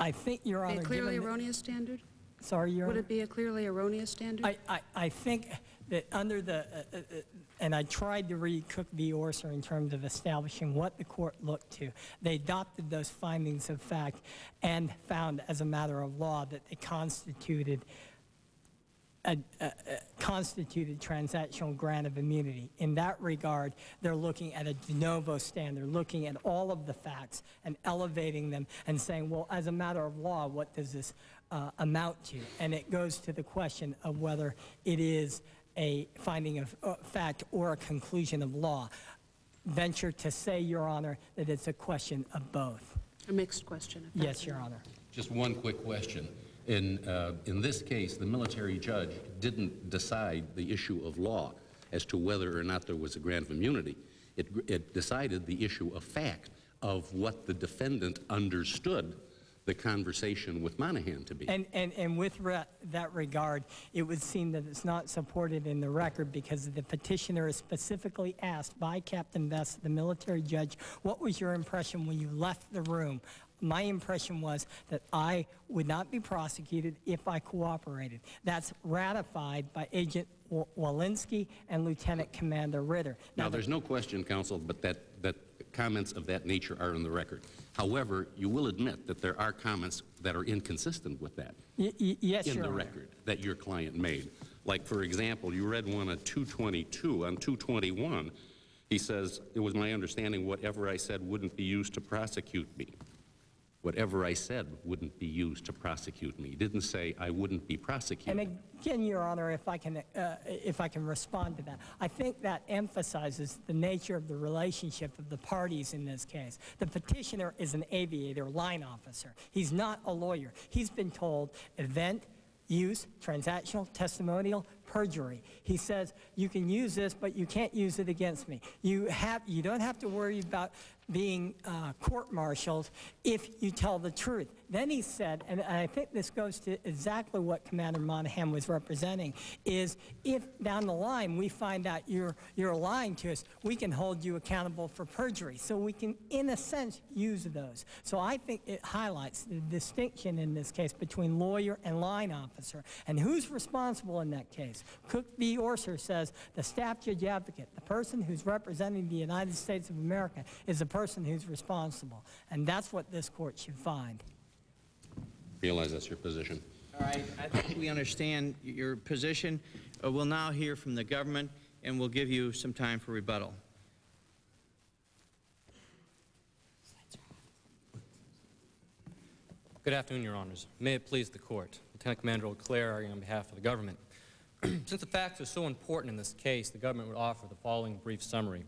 I think, Your Honor, a clearly erroneous standard? Sorry, Your Honor? Would it be a clearly erroneous standard? I think that under the, and I tried to read Cook v. Orser in terms of establishing what the court looked to. They adopted those findings of fact and found as a matter of law that they constituted transactional grant of immunity. In that regard, they're looking at a de novo standard, looking at all of the facts and elevating them and saying, well, as a matter of law, what does this amount to? And it goes to the question of whether it is a finding of fact or a conclusion of law. Venture to say, Your Honor, that it's a question of both. A mixed question. Yes, Your Honor. Just one quick question. In this case, the military judge didn't decide the issue of law as to whether or not there was a grant of immunity. It decided the issue of fact of what the defendant understood the conversation with Monahan to be. And with that regard, it would seem that it's not supported in the record because the petitioner is specifically asked by Captain Vest, the military judge, what was your impression when you left the room? My impression was that I would not be prosecuted if I cooperated. That's ratified by Agent Walensky and Lieutenant Commander Ritter. Now, there's no question, Counsel, but that comments of that nature are in the record. However, you will admit that there are comments that are inconsistent with that in the record that your client made. Like, for example, you read one at 222. On 221, he says, it was my understanding whatever I said wouldn't be used to prosecute me. Whatever I said wouldn't be used to prosecute me. He didn't say I wouldn't be prosecuted. And again, Your Honor, if I can respond to that, I think that emphasizes the nature of the relationship of the parties in this case. The petitioner is an aviator line officer. He's not a lawyer. He's been told event, use, transactional, testimonial, perjury. He says, you can use this, but you can't use it against me. You don't have to worry about being court-martialed if you tell the truth. Then he said, and I think this goes to exactly what Commander Monahan was representing, is if down the line we find out you're lying to us, we can hold you accountable for perjury. So we can, in a sense, use those. So I think it highlights the distinction in this case between lawyer and line officer. And who's responsible in that case? Cook v. Orser says the staff judge advocate, the person who's representing the United States of America, is the person who's responsible, and that's what this court should find. Realize that's your position. All right, I think we understand your position. We'll now hear from the government, and we'll give you some time for rebuttal. Good afternoon, Your Honors. May it please the court. Lieutenant Commander Auclair arguing on behalf of the government. Since the facts are so important in this case, the government would offer the following brief summary.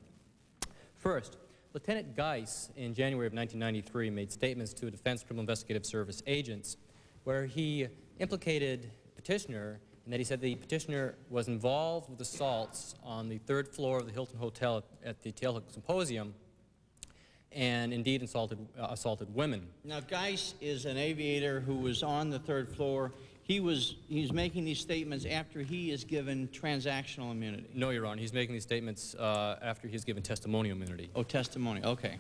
First, Lieutenant Geis, in January of 1993, made statements to a Defense Criminal Investigative Service agents where he implicated petitioner and that he said the petitioner was involved with assaults on the 3rd floor of the Hilton Hotel at the Tailhook Symposium and indeed assaulted women. Now, Geis is an aviator who was on the 3rd floor. He's making these statements after he is given transactional immunity. No, Your Honor, he's making these statements after he's given testimonial immunity. Oh, testimony, okay.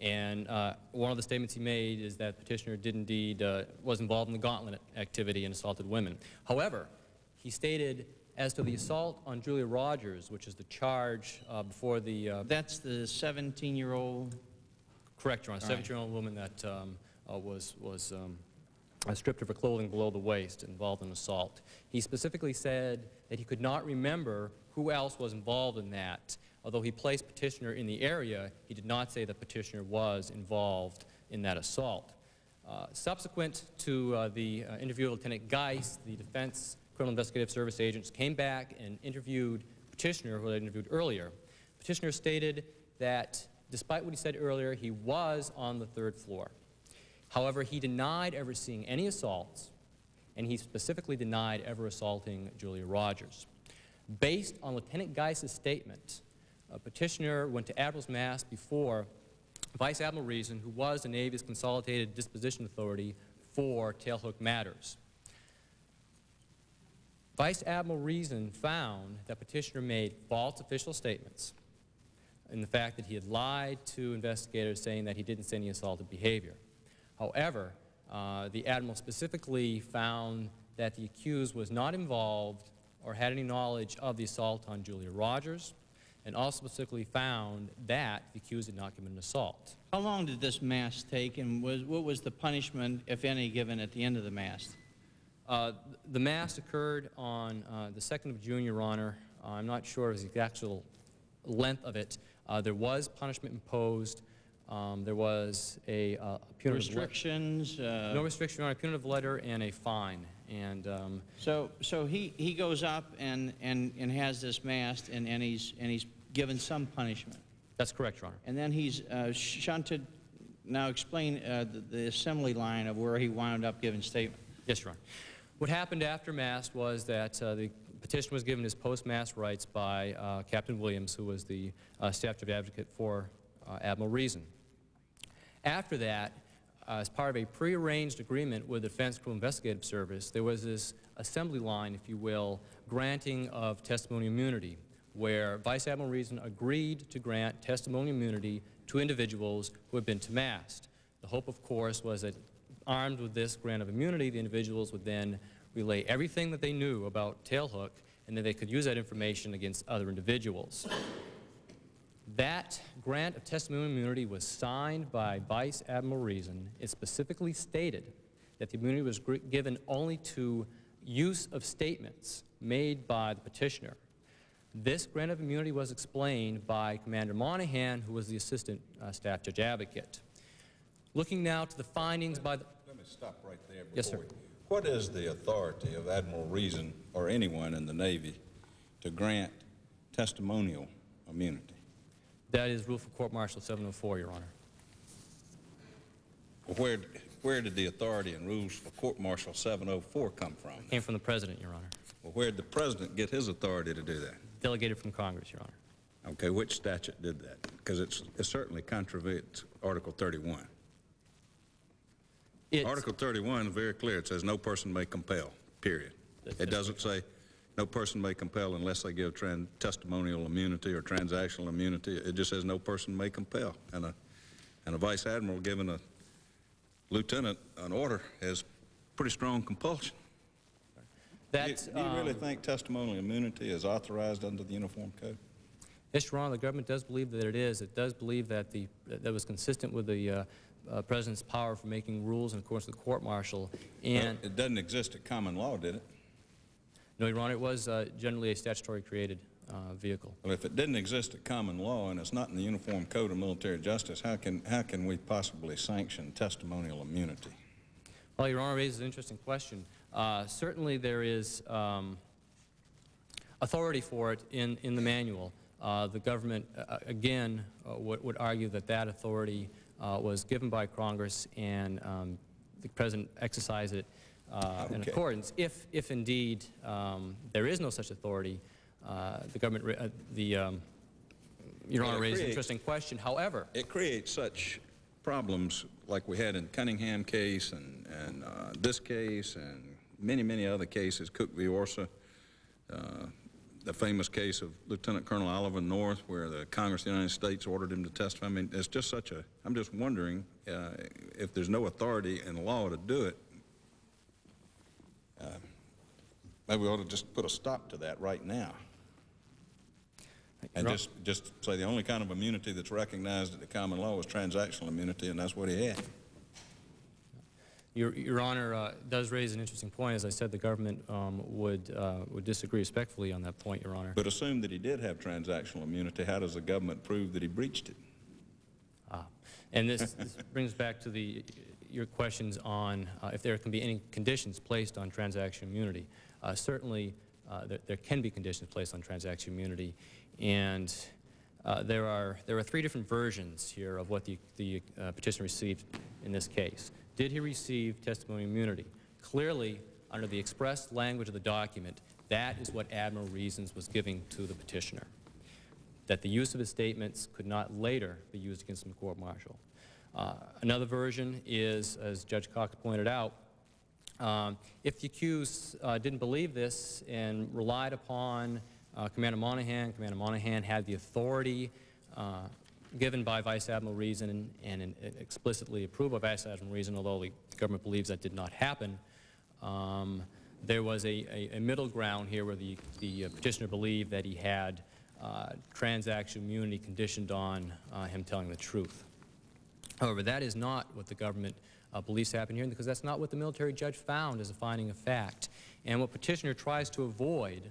And one of the statements he made is that petitioner did indeed, was involved in the gauntlet activity and assaulted women. However, he stated as to the assault on Julia Rogers, which is the charge before the... That's the 17-year-old? Correct, Your Honor, 17-year-old woman that was stripped of her clothing below the waist, involved in assault. He specifically said that he could not remember who else was involved in that. Although he placed petitioner in the area, he did not say that petitioner was involved in that assault. Subsequent to the interview of Lieutenant Geis, the Defense Criminal Investigative Service agents came back and interviewed petitioner, who I interviewed earlier. Petitioner stated that despite what he said earlier, he was on the third floor. However, he denied ever seeing any assaults, and he specifically denied ever assaulting Julia Rogers. Based on Lieutenant Geis' statement, a petitioner went to Admiral's MAST before Vice Admiral Reason, who was the Navy's Consolidated Disposition Authority for Tailhook matters. Vice Admiral Reason found that petitioner made false official statements in the fact that he had lied to investigators saying that he didn't see any assaultive behavior. However, the Admiral specifically found that the accused was not involved or had any knowledge of the assault on Julia Rogers, and also specifically found that the accused had not committed an assault. How long did this MAST take, and what was the punishment, if any, given at the end of the MAST? The MAST occurred on the 2nd of June, Your Honor. I'm not sure of the actual length of it. There was punishment imposed. There was a punitive restrictions. No restriction on a punitive letter and a fine. And so he goes up and has this MAST and he's given some punishment. That's correct, Your Honor. And then he's shunted. Now explain the assembly line of where he wound up giving statement. Yes, Your Honor. What happened after MAST was that the petitioner was given his post-MAST rights by Captain Williams, who was the staff chief advocate for Admiral Reason. After that, as part of a prearranged agreement with the Defense Criminal Investigative Service, there was this assembly line, if you will, granting of testimonial immunity, where Vice Admiral Reason agreed to grant testimonial immunity to individuals who had been to MAST. The hope, of course, was that armed with this grant of immunity, the individuals would then relay everything that they knew about Tailhook, and that they could use that information against other individuals. That grant of testimonial immunity was signed by Vice Admiral Reason. It specifically stated that the immunity was given only to use of statements made by the petitioner. This grant of immunity was explained by Commander Monahan, who was the Assistant Staff Judge Advocate. Looking now to the findings by the... Let me stop right there. Yes, sir. What is the authority of Admiral Reason or anyone in the Navy to grant testimonial immunity? That is Rule for Court Martial 704, Your Honor. Well, where did the authority and rules for Court Martial 704 come from? It came from the President, Your Honor. Well, where did the President get his authority to do that? Delegated from Congress, Your Honor. Okay, which statute did that? Because it certainly contravenes Article 31. Article 31 is very clear. It says no person may compel, period. It doesn't say no person may compel unless they give testimonial immunity or transactional immunity. It just says no person may compel. And a vice admiral giving a lieutenant an order has pretty strong compulsion. Do you really think testimonial immunity is authorized under the Uniform Code? Yes, Your Honor, the government does believe that it is. It does believe that that was consistent with the President's power for making rules in accordance with the court martial. And it doesn't exist at common law, did it? No, Your Honor, it was generally a statutory created vehicle. Well, if it didn't exist at common law and it's not in the Uniform Code of Military Justice, how can we possibly sanction testimonial immunity? Well, Your Honor raises an interesting question. Certainly there is authority for it in the manual. The government, again, would argue that that authority was given by Congress and the President exercised it in accordance. If indeed there is no such authority, the government, Your Honor raised an interesting question. However, it creates such problems like we had in Cunningham case and this case and many other cases, Cook v. Orser, the famous case of Lieutenant Colonel Oliver North, where the Congress of the United States ordered him to testify. I mean, it's just such a, I'm just wondering if there's no authority in law to do it, maybe we ought to just put a stop to that right now. And just say the only kind of immunity that's recognized at the common law is transactional immunity, and that's what he had. Your Honor does raise an interesting point. As I said, the government would disagree respectfully on that point, Your Honor. But assume that he did have transactional immunity. How does the government prove that he breached it? And this, this brings back to the, your questions on if there can be any conditions placed on transactional immunity. Certainly, there can be conditions placed on transactional immunity, and there are three different versions here of what the petitioner received in this case. Did he receive testimony immunity? Clearly, under the express language of the document, that is what Admiral Reasons was giving to the petitioner, that the use of his statements could not later be used against him in court-martial. Another version is, as Judge Cox pointed out, if the accused didn't believe this and relied upon Commander Monahan, Commander Monahan had the authority given by Vice Admiral Reason and explicitly approved by Vice Admiral Reason, although the government believes that did not happen. There was a middle ground here where the petitioner believed that he had transaction immunity conditioned on him telling the truth. However, that is not what the government believes happened here, because that's not what the military judge found as a finding of fact. And what petitioner tries to avoid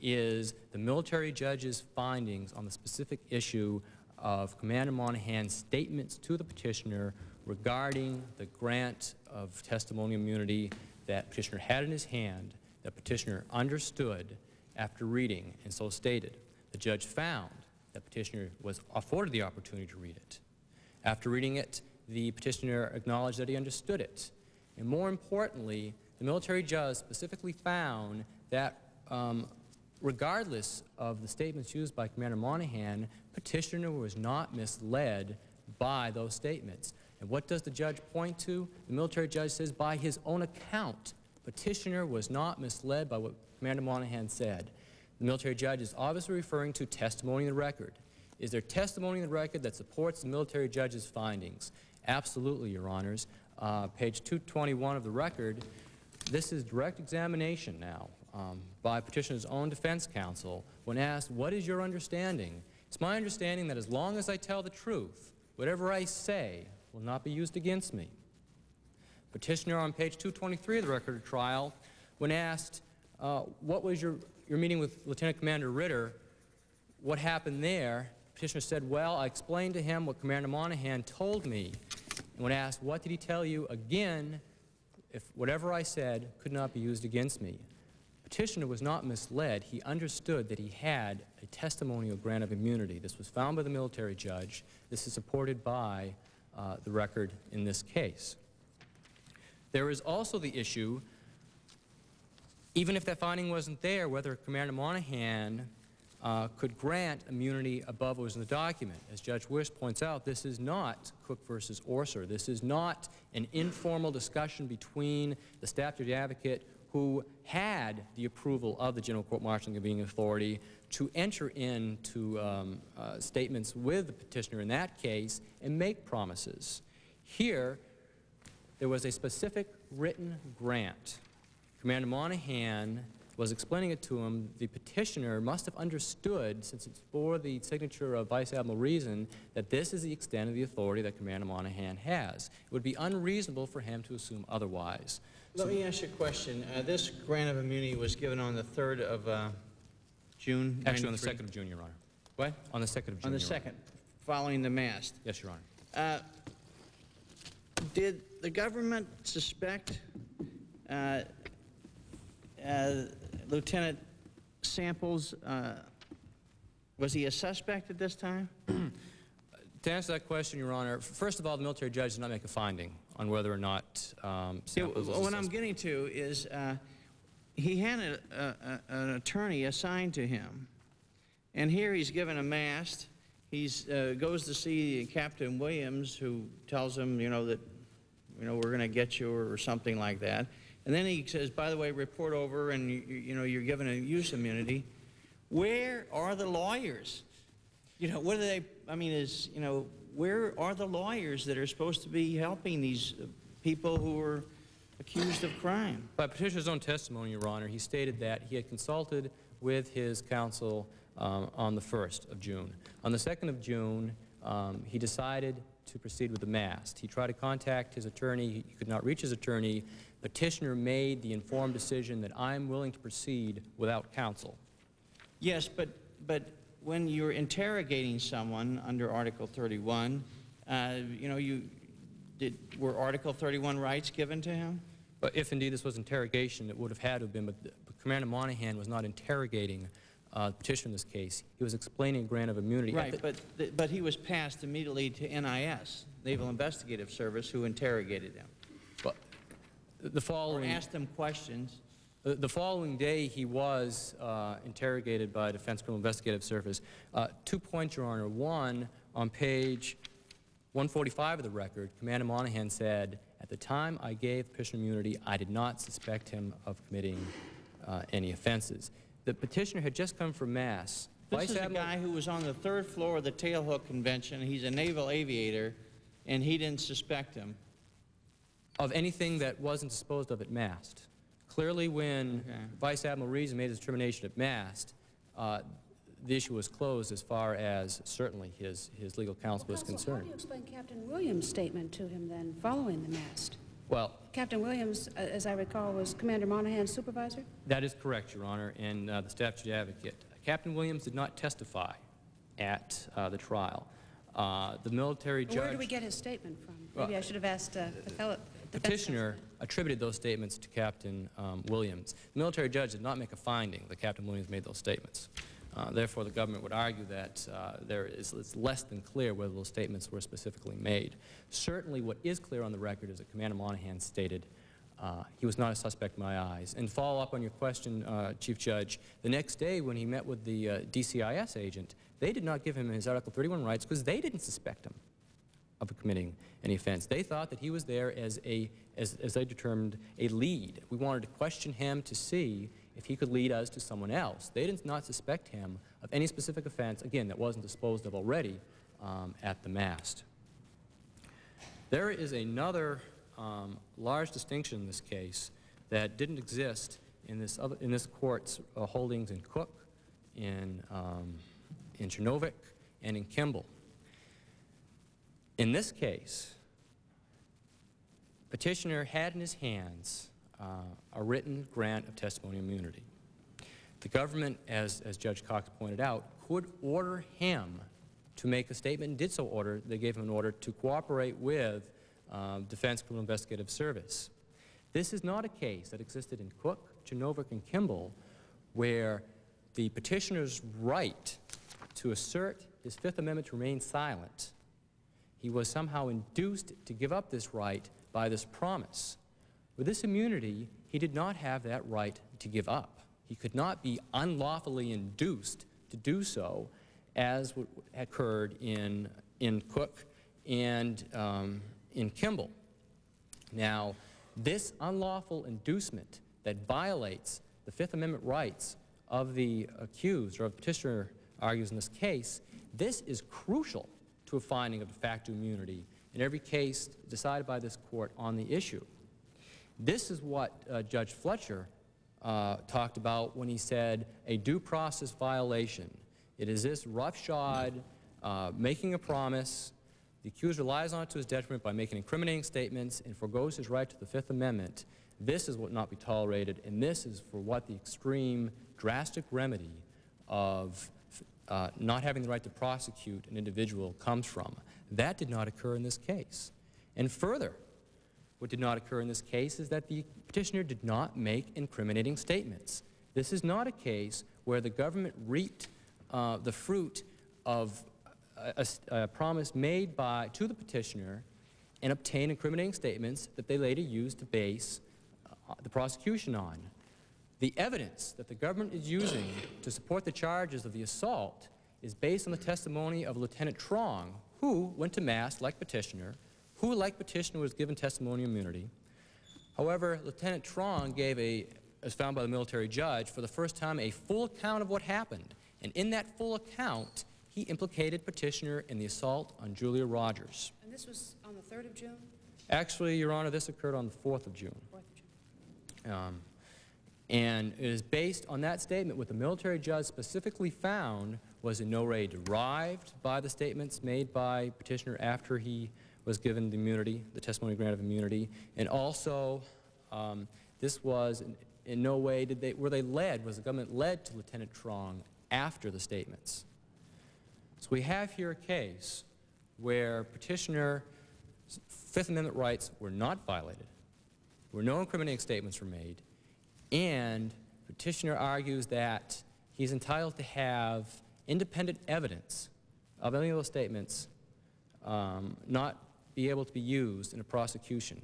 is the military judge's findings on the specific issue of Commander Monahan's statements to the petitioner regarding the grant of testimony immunity that petitioner had in his hand, that petitioner understood after reading and so stated. The judge found that petitioner was afforded the opportunity to read it. After reading it, the petitioner acknowledged that he understood it. And more importantly, the military judge specifically found that regardless of the statements used by Commander Monahan, petitioner was not misled by those statements. And what does the judge point to? The military judge says, by his own account, petitioner was not misled by what Commander Monahan said. The military judge is obviously referring to testimony in the record. Is there testimony in the record that supports the military judge's findings? Absolutely, Your Honors. Page 221 of the record, this is direct examination now by petitioner's own defense counsel. When asked, what is your understanding? It's my understanding that as long as I tell the truth, whatever I say will not be used against me. Petitioner on page 223 of the record of trial, when asked, what was your meeting with Lieutenant Commander Ritter, what happened there? Petitioner said, well, I explained to him what Commander Monahan told me. And when asked, what did he tell you? Again, if whatever I said could not be used against me. Petitioner was not misled. He understood that he had a testimonial grant of immunity. This was found by the military judge. This is supported by the record in this case. There is also the issue, even if that finding wasn't there, whether Commander Monahan could grant immunity above what was in the document. As Judge Wish points out, this is not Cook versus Orser. This is not an informal discussion between the statutory advocate who had the approval of the General Court-Martial Convening Authority to enter into statements with the petitioner in that case and make promises. Here, there was a specific written grant. Commander Monahan was explaining it to him. The petitioner must have understood, since it's for the signature of Vice Admiral Reason, that this is the extent of the authority that Commander Monahan has. It would be unreasonable for him to assume otherwise. Let me ask you a question. This grant of immunity was given on the 3rd of June? Actually, on the 2nd of June, Your Honor. What? On the 2nd of June, on the 2nd, following the MAST. Yes, Your Honor. Did the government suspect Lieutenant Samples, was he a suspect at this time? To answer that question, Your Honor, first of all, the military judge did not make a finding on whether or not Samples was a suspect. What I'm getting to is he had an attorney assigned to him, and here he's given a MAST. He goes to see Captain Williams, who tells him, you know, that, you know, we're going to get you or something like that. And then he says, by the way, report over, and you're given a use immunity. Where are the lawyers? What are they, where are the lawyers that are supposed to be helping these people who are accused of crime? By Petitioner's own testimony, Your Honor, he stated that he had consulted with his counsel on the 1st of June. On the 2nd of June, he decided to proceed with the MAST. He tried to contact his attorney. He could not reach his attorney. Petitioner made the informed decision that I'm willing to proceed without counsel. Yes, but when you're interrogating someone under Article 31, were Article 31 rights given to him? But if indeed this was interrogation, it would have had to have been, but Commander Monahan was not interrogating Petitioner in this case. He was explaining a grant of immunity. Right, but he was passed immediately to NIS, Naval Investigative Service, who interrogated him. The following, or asked him questions. The following day, he was interrogated by Defense Criminal Investigative Service. 2 points, Your Honor. One, on page 145 of the record, Commander Monahan said, at the time I gave Petitioner immunity, I did not suspect him of committing any offenses. The Petitioner had just come from MASS. This is a guy who was on the 3rd floor of the Tailhook Convention. He's a naval aviator, and he didn't suspect him of anything that wasn't disposed of at MAST. Clearly, when Vice Admiral Reason made his determination at MAST, the issue was closed as far as certainly his legal counsel was concerned. How do you explain Captain Williams' statement to him then following the MAST? Well, Captain Williams, as I recall, was Commander Monahan's supervisor? That is correct, Your Honor, and the staff judge advocate. Captain Williams did not testify at the trial. The military judge... Where do we get his statement from? Maybe I should have asked appellate... Petitioner attributed those statements to Captain Williams. The military judge did not make a finding that Captain Williams made those statements. Therefore, the government would argue that it's less than clear whether those statements were specifically made. Certainly, what is clear on the record is that Commander Monahan stated, he was not a suspect in my eyes. And follow up on your question, Chief Judge, the next day when he met with the DCIS agent, they did not give him his Article 31 rights because they didn't suspect him of committing any offense. They thought that he was there as they determined, a lead. We wanted to question him to see if he could lead us to someone else. They did not suspect him of any specific offense, again, that wasn't disposed of already at the MAST. There is another large distinction in this case that didn't exist in this, in this court's holdings in Cook, in Chernovic, and in Kimball. In this case, Petitioner had in his hands a written grant of testimony immunity. The government, as Judge Cox pointed out, could order him to make a statement and did so order. They gave him an order to cooperate with Defense Criminal Investigative Service. This is not a case that existed in Cook, Chernovic, and Kimball where the Petitioner's right to assert his Fifth Amendment to remain silent. He was somehow induced to give up this right by this promise. With this immunity, he did not have that right to give up. He could not be unlawfully induced to do so, as occurred in Cook and in Kimball. Now, this unlawful inducement that violates the Fifth Amendment rights of the accused, or of the Petitioner argues in this case, this is crucial to a finding of de facto immunity in every case decided by this court on the issue. This is what Judge Fletcher talked about when he said a due process violation. It is this roughshod making a promise. The accused relies on it to his detriment by making incriminating statements and forgoes his right to the Fifth Amendment. This is what not be tolerated, and this is for what the extreme drastic remedy of not having the right to prosecute an individual comes from. That did not occur in this case. And further, what did not occur in this case is that the Petitioner did not make incriminating statements. This is not a case where the government reaped the fruit of a promise made to the Petitioner and obtained incriminating statements that they later used to base the prosecution on. The evidence that the government is using to support the charges of the assault is based on the testimony of Lieutenant Truong, who went to MAST like Petitioner, was given testimony immunity, However, Lieutenant Truong gave a, as found by the military judge, for the first time a full account of what happened. And in that full account, he implicated petitioner in the assault on Julia Rogers. And this was on the 3rd of June? Actually, Your Honor, this occurred on the 4th of June. 4th of June. And it is based on that statement, what the military judge specifically found was in no way derived by the statements made by petitioner after he was given the immunity, the testimony grant of immunity. And also, this was in no way did they, were they led, was the government led to Lieutenant Truong after the statements. So we have here a case where petitioner's Fifth Amendment rights were not violated, where no incriminating statements were made, and petitioner argues that he's entitled to have independent evidence of any of those statements not be able to be used in a prosecution.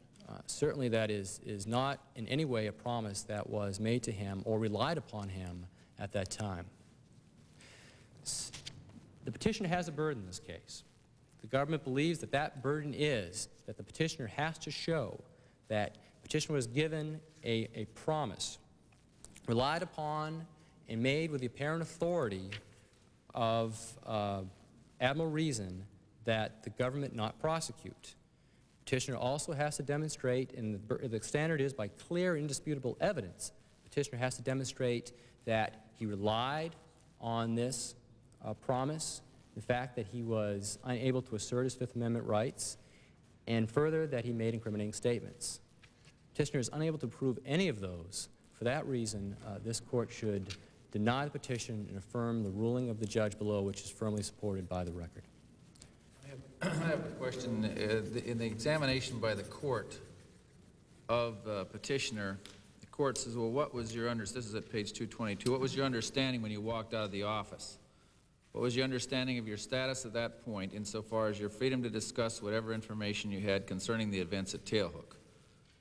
Certainly that is not in any way a promise that was made to him or relied upon him at that time. The petitioner has a burden in this case. The government believes that that burden is that the petitioner has to show that petitioner was given a promise, relied upon and made with the apparent authority of Admiral Reason that the government not prosecute. Petitioner also has to demonstrate, and the standard is by clear and indisputable evidence, petitioner has to demonstrate that he relied on this promise, the fact that he was unable to assert his Fifth Amendment rights, and further that he made incriminating statements. Petitioner is unable to prove any of those. For that reason, this court should deny the petition and affirm the ruling of the judge below, which is firmly supported by the record. I have a question. In the examination by the court of petitioner, the court says, well, what was your understanding? This is at page 222. What was your understanding when you walked out of the office? What was your understanding of your status at that point insofar as your freedom to discuss whatever information you had concerning the events at Tailhook?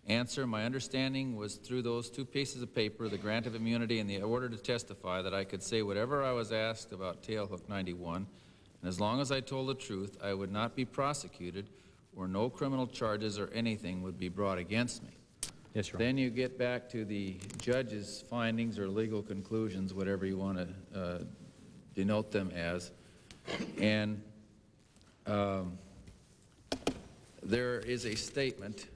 Answer, my understanding was through those two pieces of paper, the grant of immunity and the order to testify, that I could say whatever I was asked about Tailhook 91, and as long as I told the truth, I would not be prosecuted or no criminal charges or anything would be brought against me. Yes, Your Honor. Then you get back to the judge's findings or legal conclusions, whatever you want to denote them as, and there is a statement.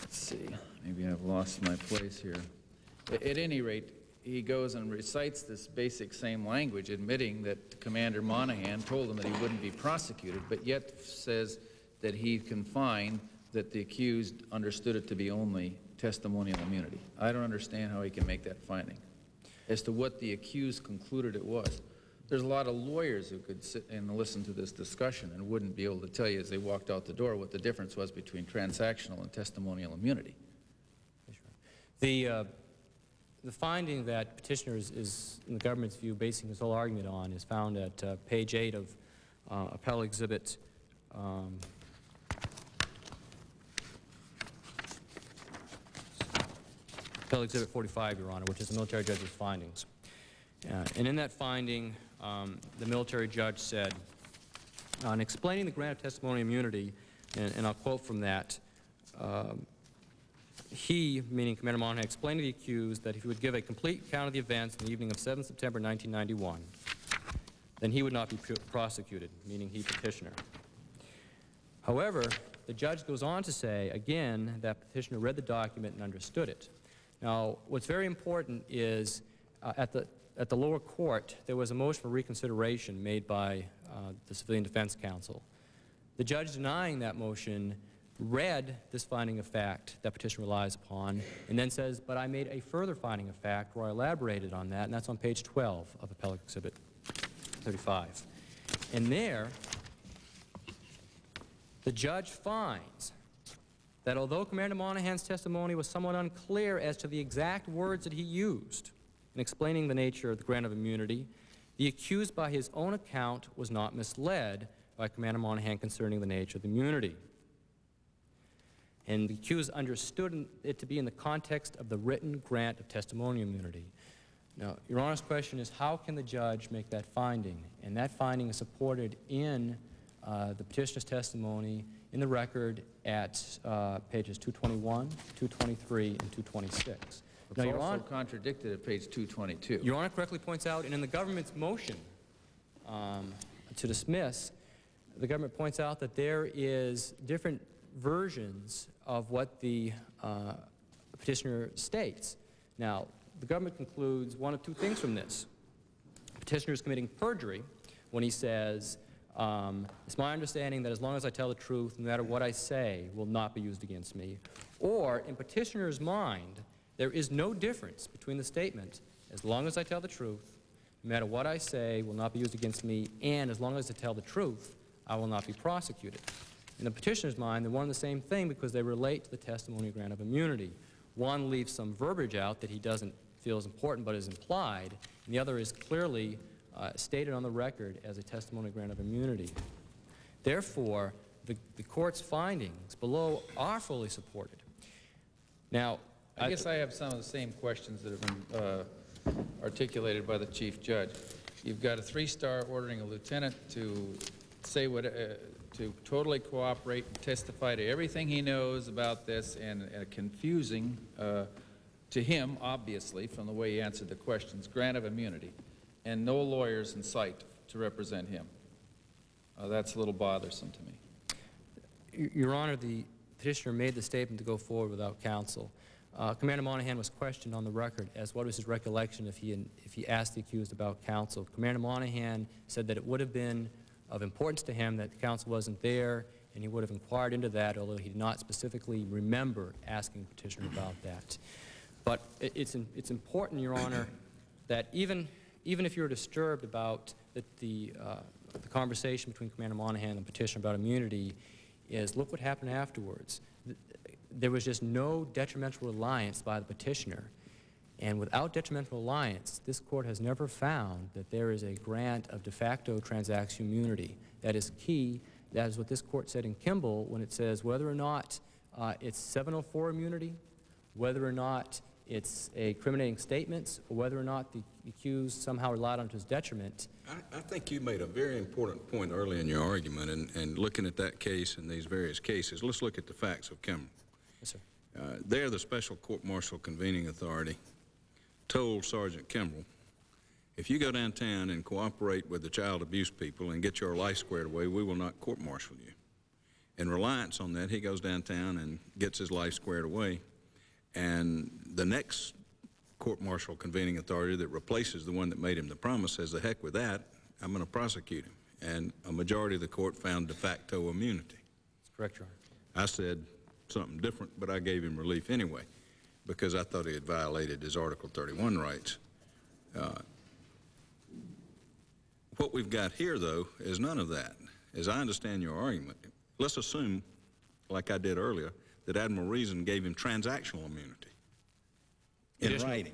Let's see, maybe I've lost my place here. At any rate, he goes and recites this basic same language, admitting that Commander Monahan told him that he wouldn't be prosecuted, but yet says that he can find that the accused understood it to be only testimonial immunity. I don't understand how he can make that finding as to what the accused concluded it was. There's a lot of lawyers who could sit and listen to this discussion and wouldn't be able to tell you as they walked out the door what the difference was between transactional and testimonial immunity. The finding that petitioner is, in the government's view, basing his whole argument on is found at page 8 of Appellate Exhibit 45, Your Honor, which is the military judge's findings. And in that finding, the military judge said, on explaining the grant of testimony immunity, and I'll quote from that, he, meaning Commander Monahan, explained to the accused that if he would give a complete account of the events in the evening of 7 September 1991, then he would not be prosecuted, meaning he, petitioner. However, the judge goes on to say, again, that petitioner read the document and understood it. Now, what's very important is at the lower court, there was a motion for reconsideration made by the Civilian Defense Council. The judge denying that motion read this finding of fact that petitioner relies upon and then says, but I made a further finding of fact where I elaborated on that, and that's on page 12 of Appellate Exhibit 35. And there, the judge finds that although Commander Monahan's testimony was somewhat unclear as to the exact words that he used in explaining the nature of the grant of immunity, the accused by his own account was not misled by Commander Monahan concerning the nature of the immunity. And the accused understood it to be in the context of the written grant of testimony immunity. Now, Your Honor's question is, how can the judge make that finding? And that finding is supported in the petitioner's testimony in the record at pages 221, 223, and 226. It's now, Your Honor, contradicted at page 222. Your Honor correctly points out, and in the government's motion to dismiss, the government points out that there is different versions of what the petitioner states. Now, the government concludes one of two things from this. The petitioner is committing perjury when he says, it's my understanding that as long as I tell the truth, no matter what I say will not be used against me. Or, in petitioner's mind, there is no difference between the statement, as long as I tell the truth, no matter what I say will not be used against me, and as long as I tell the truth, I will not be prosecuted. In the petitioner's mind, they're one and the same thing because they relate to the testimony grant of immunity. One leaves some verbiage out that he doesn't feel is important but is implied, and the other is clearly stated on the record as a testimony grant of immunity. Therefore, the court's findings below are fully supported. Now, I guess I have some of the same questions that have been articulated by the Chief Judge. You've got a three-star ordering a lieutenant to say what, to totally cooperate and testify to everything he knows about this, and confusing to him, obviously, from the way he answered the questions, grant of immunity, and no lawyers in sight to represent him. That's a little bothersome to me. Your Honor, the petitioner made the statement to go forward without counsel. Commander Monahan was questioned on the record as what was his recollection if he asked the accused about counsel. Commander Monahan said that it would have been of importance to him that the counsel wasn't there, and he would have inquired into that, although he did not specifically remember asking the petitioner about that. But it's important, Your Honor, that even if you're disturbed about the conversation between Commander Monahan and the petitioner about immunity, is look what happened afterwards. There was just no detrimental reliance by the petitioner. And without detrimental reliance, this court has never found that there is a grant of de facto transaction immunity. That is key. That is what this court said in Kimball when it says whether or not it's 704 immunity, whether or not it's a criminating statements, or whether or not the accused somehow relied on to his detriment. I think you made a very important point early in your argument, and looking at that case and these various cases, let's look at the facts of Kimball. Yes, sir. There, the Special Court-Martial Convening Authority told Sergeant Kimball, if you go downtown and cooperate with the child abuse people and get your life squared away, we will not court-martial you. In reliance on that, he goes downtown and gets his life squared away. And the next court-martial convening authority that replaces the one that made him the promise says, the heck with that, I'm going to prosecute him. And a majority of the court found de facto immunity. That's correct, Your Honor. I said something different, but I gave him relief anyway, because I thought he had violated his Article 31 rights. What we've got here, though, is none of that. As I understand your argument, let's assume, like I did earlier, that Admiral Reason gave him transactional immunity in writing.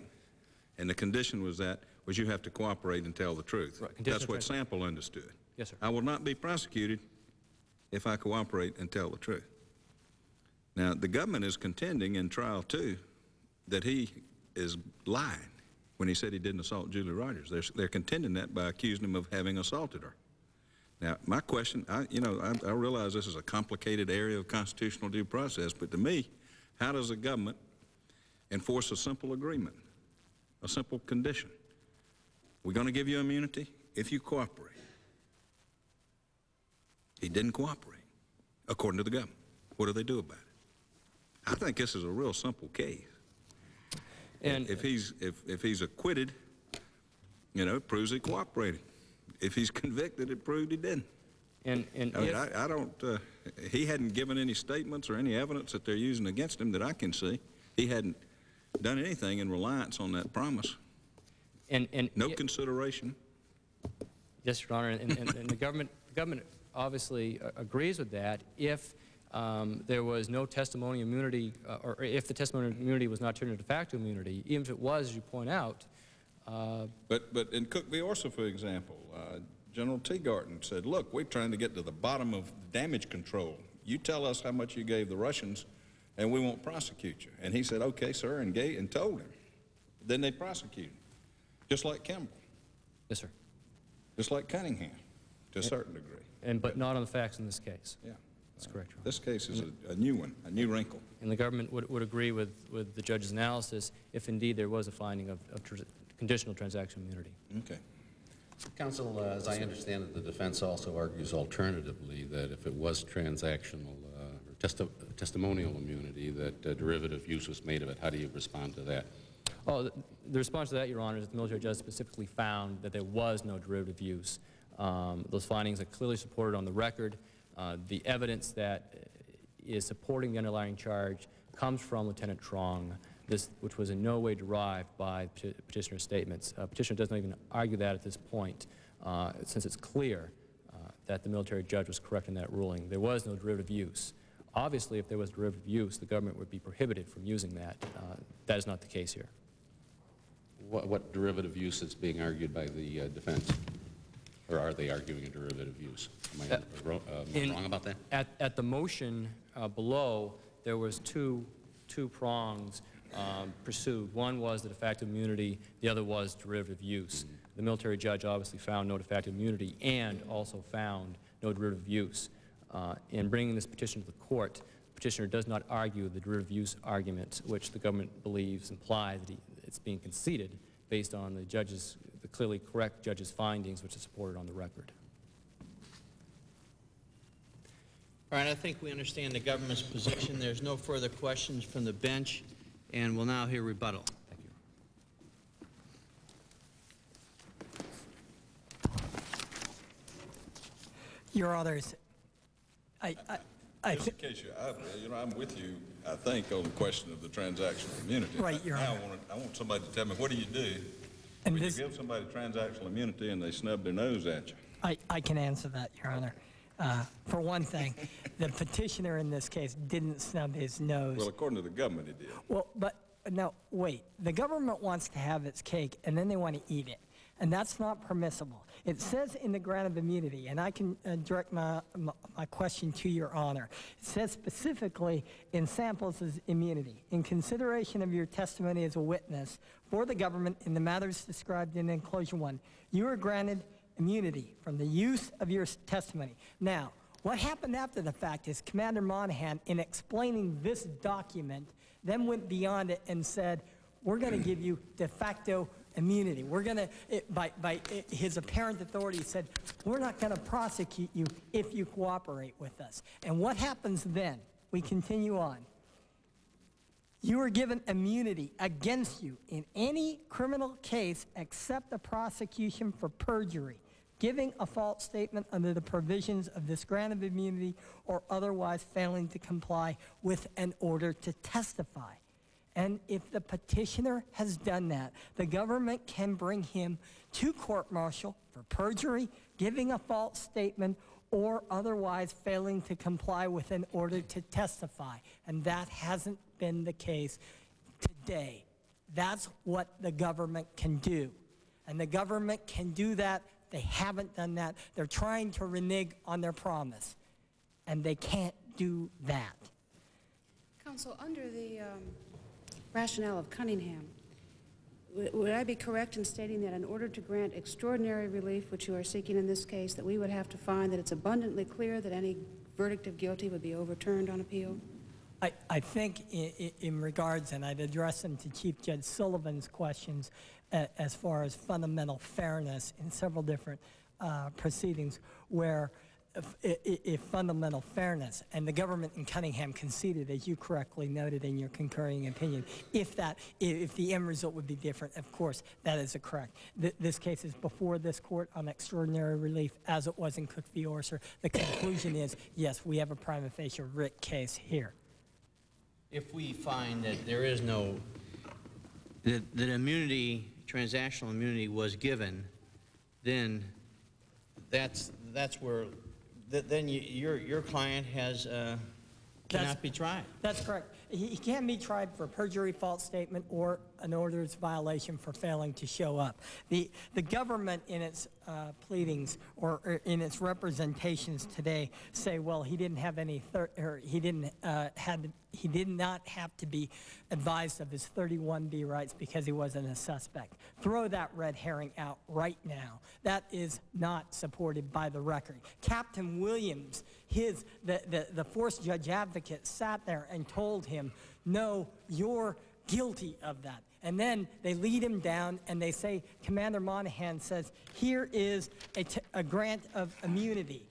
And the condition was that you have to cooperate and tell the truth. Right. That's what Sample understood. Yes, sir. I will not be prosecuted if I cooperate and tell the truth. Now, the government is contending in trial, too, that he is lying when he said he didn't assault Julia Rogers. They're contending that by accusing him of having assaulted her. Now, my question, I realize this is a complicated area of constitutional due process, but to me, how does a government enforce a simple agreement, a simple condition? We're going to give you immunity if you cooperate. He didn't cooperate, according to the government. What do they do about it? I think this is a real simple case. And if he's acquitted, you know, it proves he cooperated. If he's convicted, it proved he didn't. I mean, I don't, he hadn't given any statements or any evidence that they're using against him that I can see. He hadn't done anything in reliance on that promise. No consideration. Yes, Your Honor, and the government obviously agrees with that if there was no testimony immunity, or if the testimony immunity was not turned into de facto immunity, even if it was, as you point out, but in Cook v. Orser, for example, General Teagarden said, look, we're trying to get to the bottom of damage control. You tell us how much you gave the Russians, and we won't prosecute you. And he said, okay, sir, and told him. Then they prosecuted him, just like Kimball. Yes, sir. Just like Cunningham, to a certain degree. but not on the facts in this case. Yeah. That's correct, Your Honor. This case is a new one, a new wrinkle. And the government would agree with the judge's analysis if indeed there was a finding of conditional transaction immunity. Okay. Counsel, as I understand it, the defense also argues alternatively that if it was transactional or testimonial immunity, that derivative use was made of it. How do you respond to that? Oh, the response to that, Your Honor, is that the military judge specifically found that there was no derivative use. Those findings are clearly supported on the record. The evidence that is supporting the underlying charge comes from Lieutenant Truong, which was in no way derived by petitioner's statements. Petitioner does not even argue that at this point, since it's clear that the military judge was correct in that ruling. There was no derivative use. Obviously, if there was derivative use, the government would be prohibited from using that. That is not the case here. What derivative use is being argued by the defense? Or are they arguing a derivative use? Am I wrong about that? At the motion below, there was two prongs pursued. One was the de facto immunity. The other was derivative use. Mm-hmm. The military judge obviously found no de facto immunity and also found no derivative use. In bringing this petition to the court, the petitioner does not argue the derivative use argument, which the government believes implies that it's being conceded based on the judge's clearly correct judge's findings, which is supported on the record. All right, I think we understand the government's position. There's no further questions from the bench, and we'll now hear rebuttal. Thank you. Your Honors, just in case I'm with you, I think, on the question of the transactional immunity. Right, Your Honor. I want somebody to tell me, what do you do? And when you give somebody transactional immunity and they snub their nose at you? I can answer that, Your Honor. For one thing, the petitioner in this case didn't snub his nose. Well, according to the government, he did. Well, but now, wait. The government wants to have its cake, and then they want to eat it. And that's not permissible. It says in the grant of immunity, and I can direct my question to Your Honor. It says specifically in Samples' immunity, in consideration of your testimony as a witness for the government in the matters described in Enclosure 1, you are granted immunity from the use of your testimony. Now, what happened after the fact is Commander Monahan, in explaining this document, then went beyond it and said, we're going to give you de facto immunity. We're going to, by his apparent authority, said, we're not going to prosecute you if you cooperate with us. And what happens then? We continue on. You are given immunity against you in any criminal case except the prosecution for perjury, giving a false statement under the provisions of this grant of immunity, or otherwise failing to comply with an order to testify. And if the petitioner has done that, the government can bring him to court-martial for perjury, giving a false statement, or otherwise failing to comply with an order to testify. And that hasn't been the case today. That's what the government can do. And the government can do that. They haven't done that. They're trying to renege on their promise. And they can't do that. Counsel, under the rationale of Cunningham, would I be correct in stating that in order to grant extraordinary relief, which you are seeking in this case, that we would have to find that it's abundantly clear that any verdict of guilty would be overturned on appeal? I think in regards, and I'd address them to Chief Judge Sullivan's questions as far as fundamental fairness in several different proceedings where if fundamental fairness, and the government in Cunningham conceded, as you correctly noted in your concurring opinion, if the end result would be different, of course, that is correct. This case is before this court on extraordinary relief, as it was in Cook v. Orser. The conclusion is, yes, we have a prima facie writ case here. If we find that there is no, that immunity, transactional immunity was given, then that's where then your client has cannot be tried. That's correct. He can't be tried for perjury, false statement, or an orders violation for failing to show up. The government in its pleadings or in its representations today say, well, he didn't have any, he did not have to be advised of his 31B rights because he wasn't a suspect. Throw that red herring out right now. That is not supported by the record. Captain Williams, the fourth judge advocate, sat there and told him, no, you're guilty of that. And then they lead him down and they say, Commander Monahan says, here is a grant of immunity.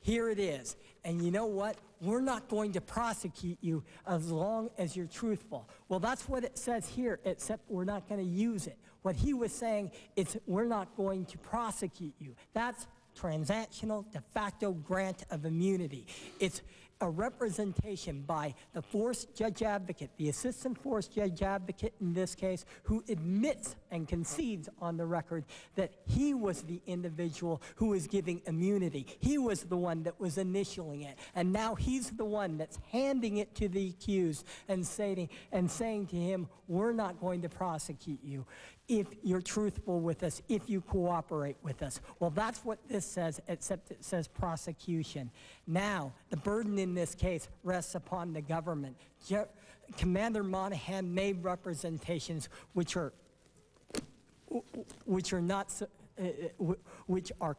Here it is. And you know what? We're not going to prosecute you as long as you're truthful. Well, that's what it says here, except we're not going to use it. What he was saying is we're not going to prosecute you. That's transactional de facto grant of immunity. It's a representation by the fourth judge advocate, the assistant fourth judge advocate in this case, who admits and concedes on the record that he was the individual who was giving immunity. He was the one that was initialing it. And now he's the one that's handing it to the accused and saying to him, we're not going to prosecute you if you're truthful with us, if you cooperate with us. Well, that's what this says, except it says prosecution. Now, the burden in this case rests upon the government. Commander Monahan made representations which are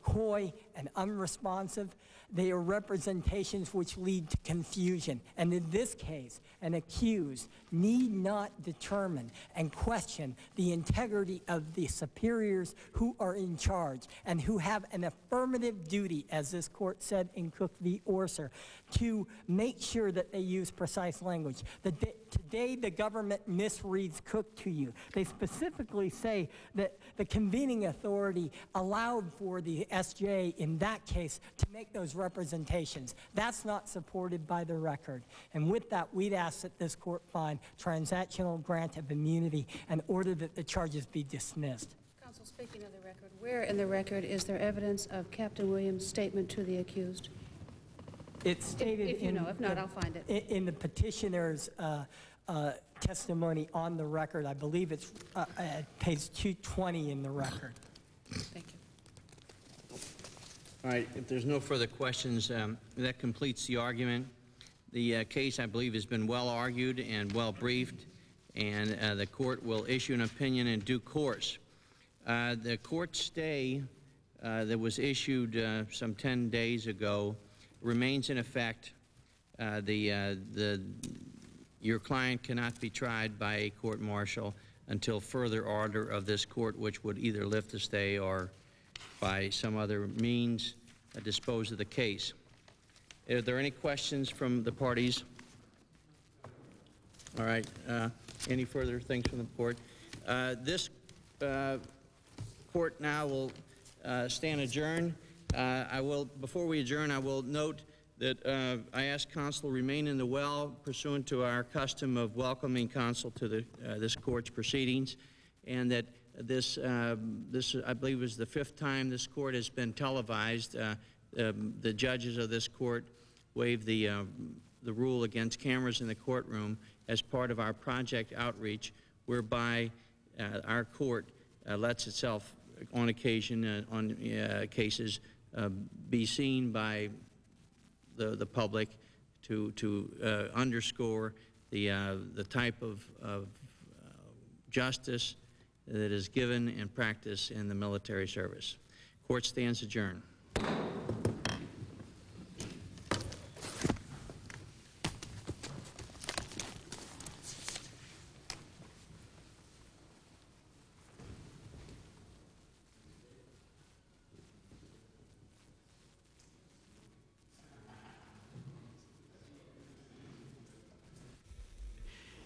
coy and unresponsive. They are representations which lead to confusion. And in this case, an accused need not determine and question the integrity of the superiors who are in charge and who have an affirmative duty, as this court said in Cook v. Orser, to make sure that they use precise language. Today, the government misreads Cook to you. They specifically say that the convening authority allowed for the SJ in that case to make those representations. That's not supported by the record. And with that, we'd ask that this court find transactional grant of immunity and order that the charges be dismissed. Counsel, speaking of the record, where in the record is there evidence of Captain Williams' statement to the accused? It's stated if you know. If not, I'll find it. In the petitioner's testimony on the record. I believe it's at page 220 in the record. Thank you. All right, if there's no further questions, that completes the argument. The case, I believe, has been well argued and well briefed, and the court will issue an opinion in due course. The court stay that was issued some 10 days ago remains in effect. Your client cannot be tried by a court-martial until further order of this court, which would either lift the stay or by some other means dispose of the case. Are there any questions from the parties? All right. Any further things from the court? This court now will stand adjourned. Before we adjourn, I will note that I ask counsel remain in the well pursuant to our custom of welcoming counsel to the, this court's proceedings, and that this, I believe, was the 5th time this court has been televised. The judges of this court waived the rule against cameras in the courtroom as part of our project outreach, whereby our court lets itself, on occasion, on cases, be seen by the public to underscore the type of justice that is given and practiced in the military service. Court stands adjourned.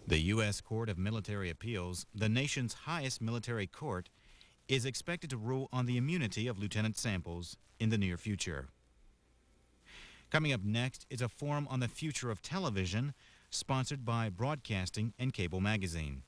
The U.S. Court of Military Appeals, the nation's highest military court, is expected to rule on the immunity of Lieutenant Samples in the near future. Coming up next is a forum on the future of television, sponsored by Broadcasting and Cable Magazine.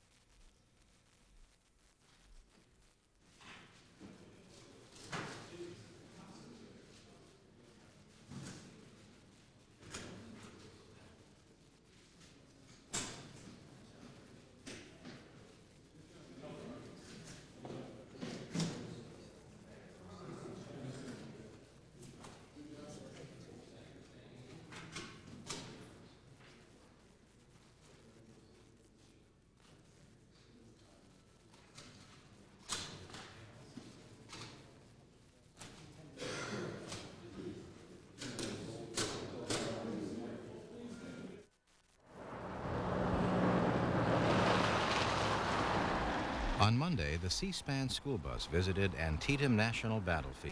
On Monday, the C-SPAN school bus visited Antietam National Battlefield.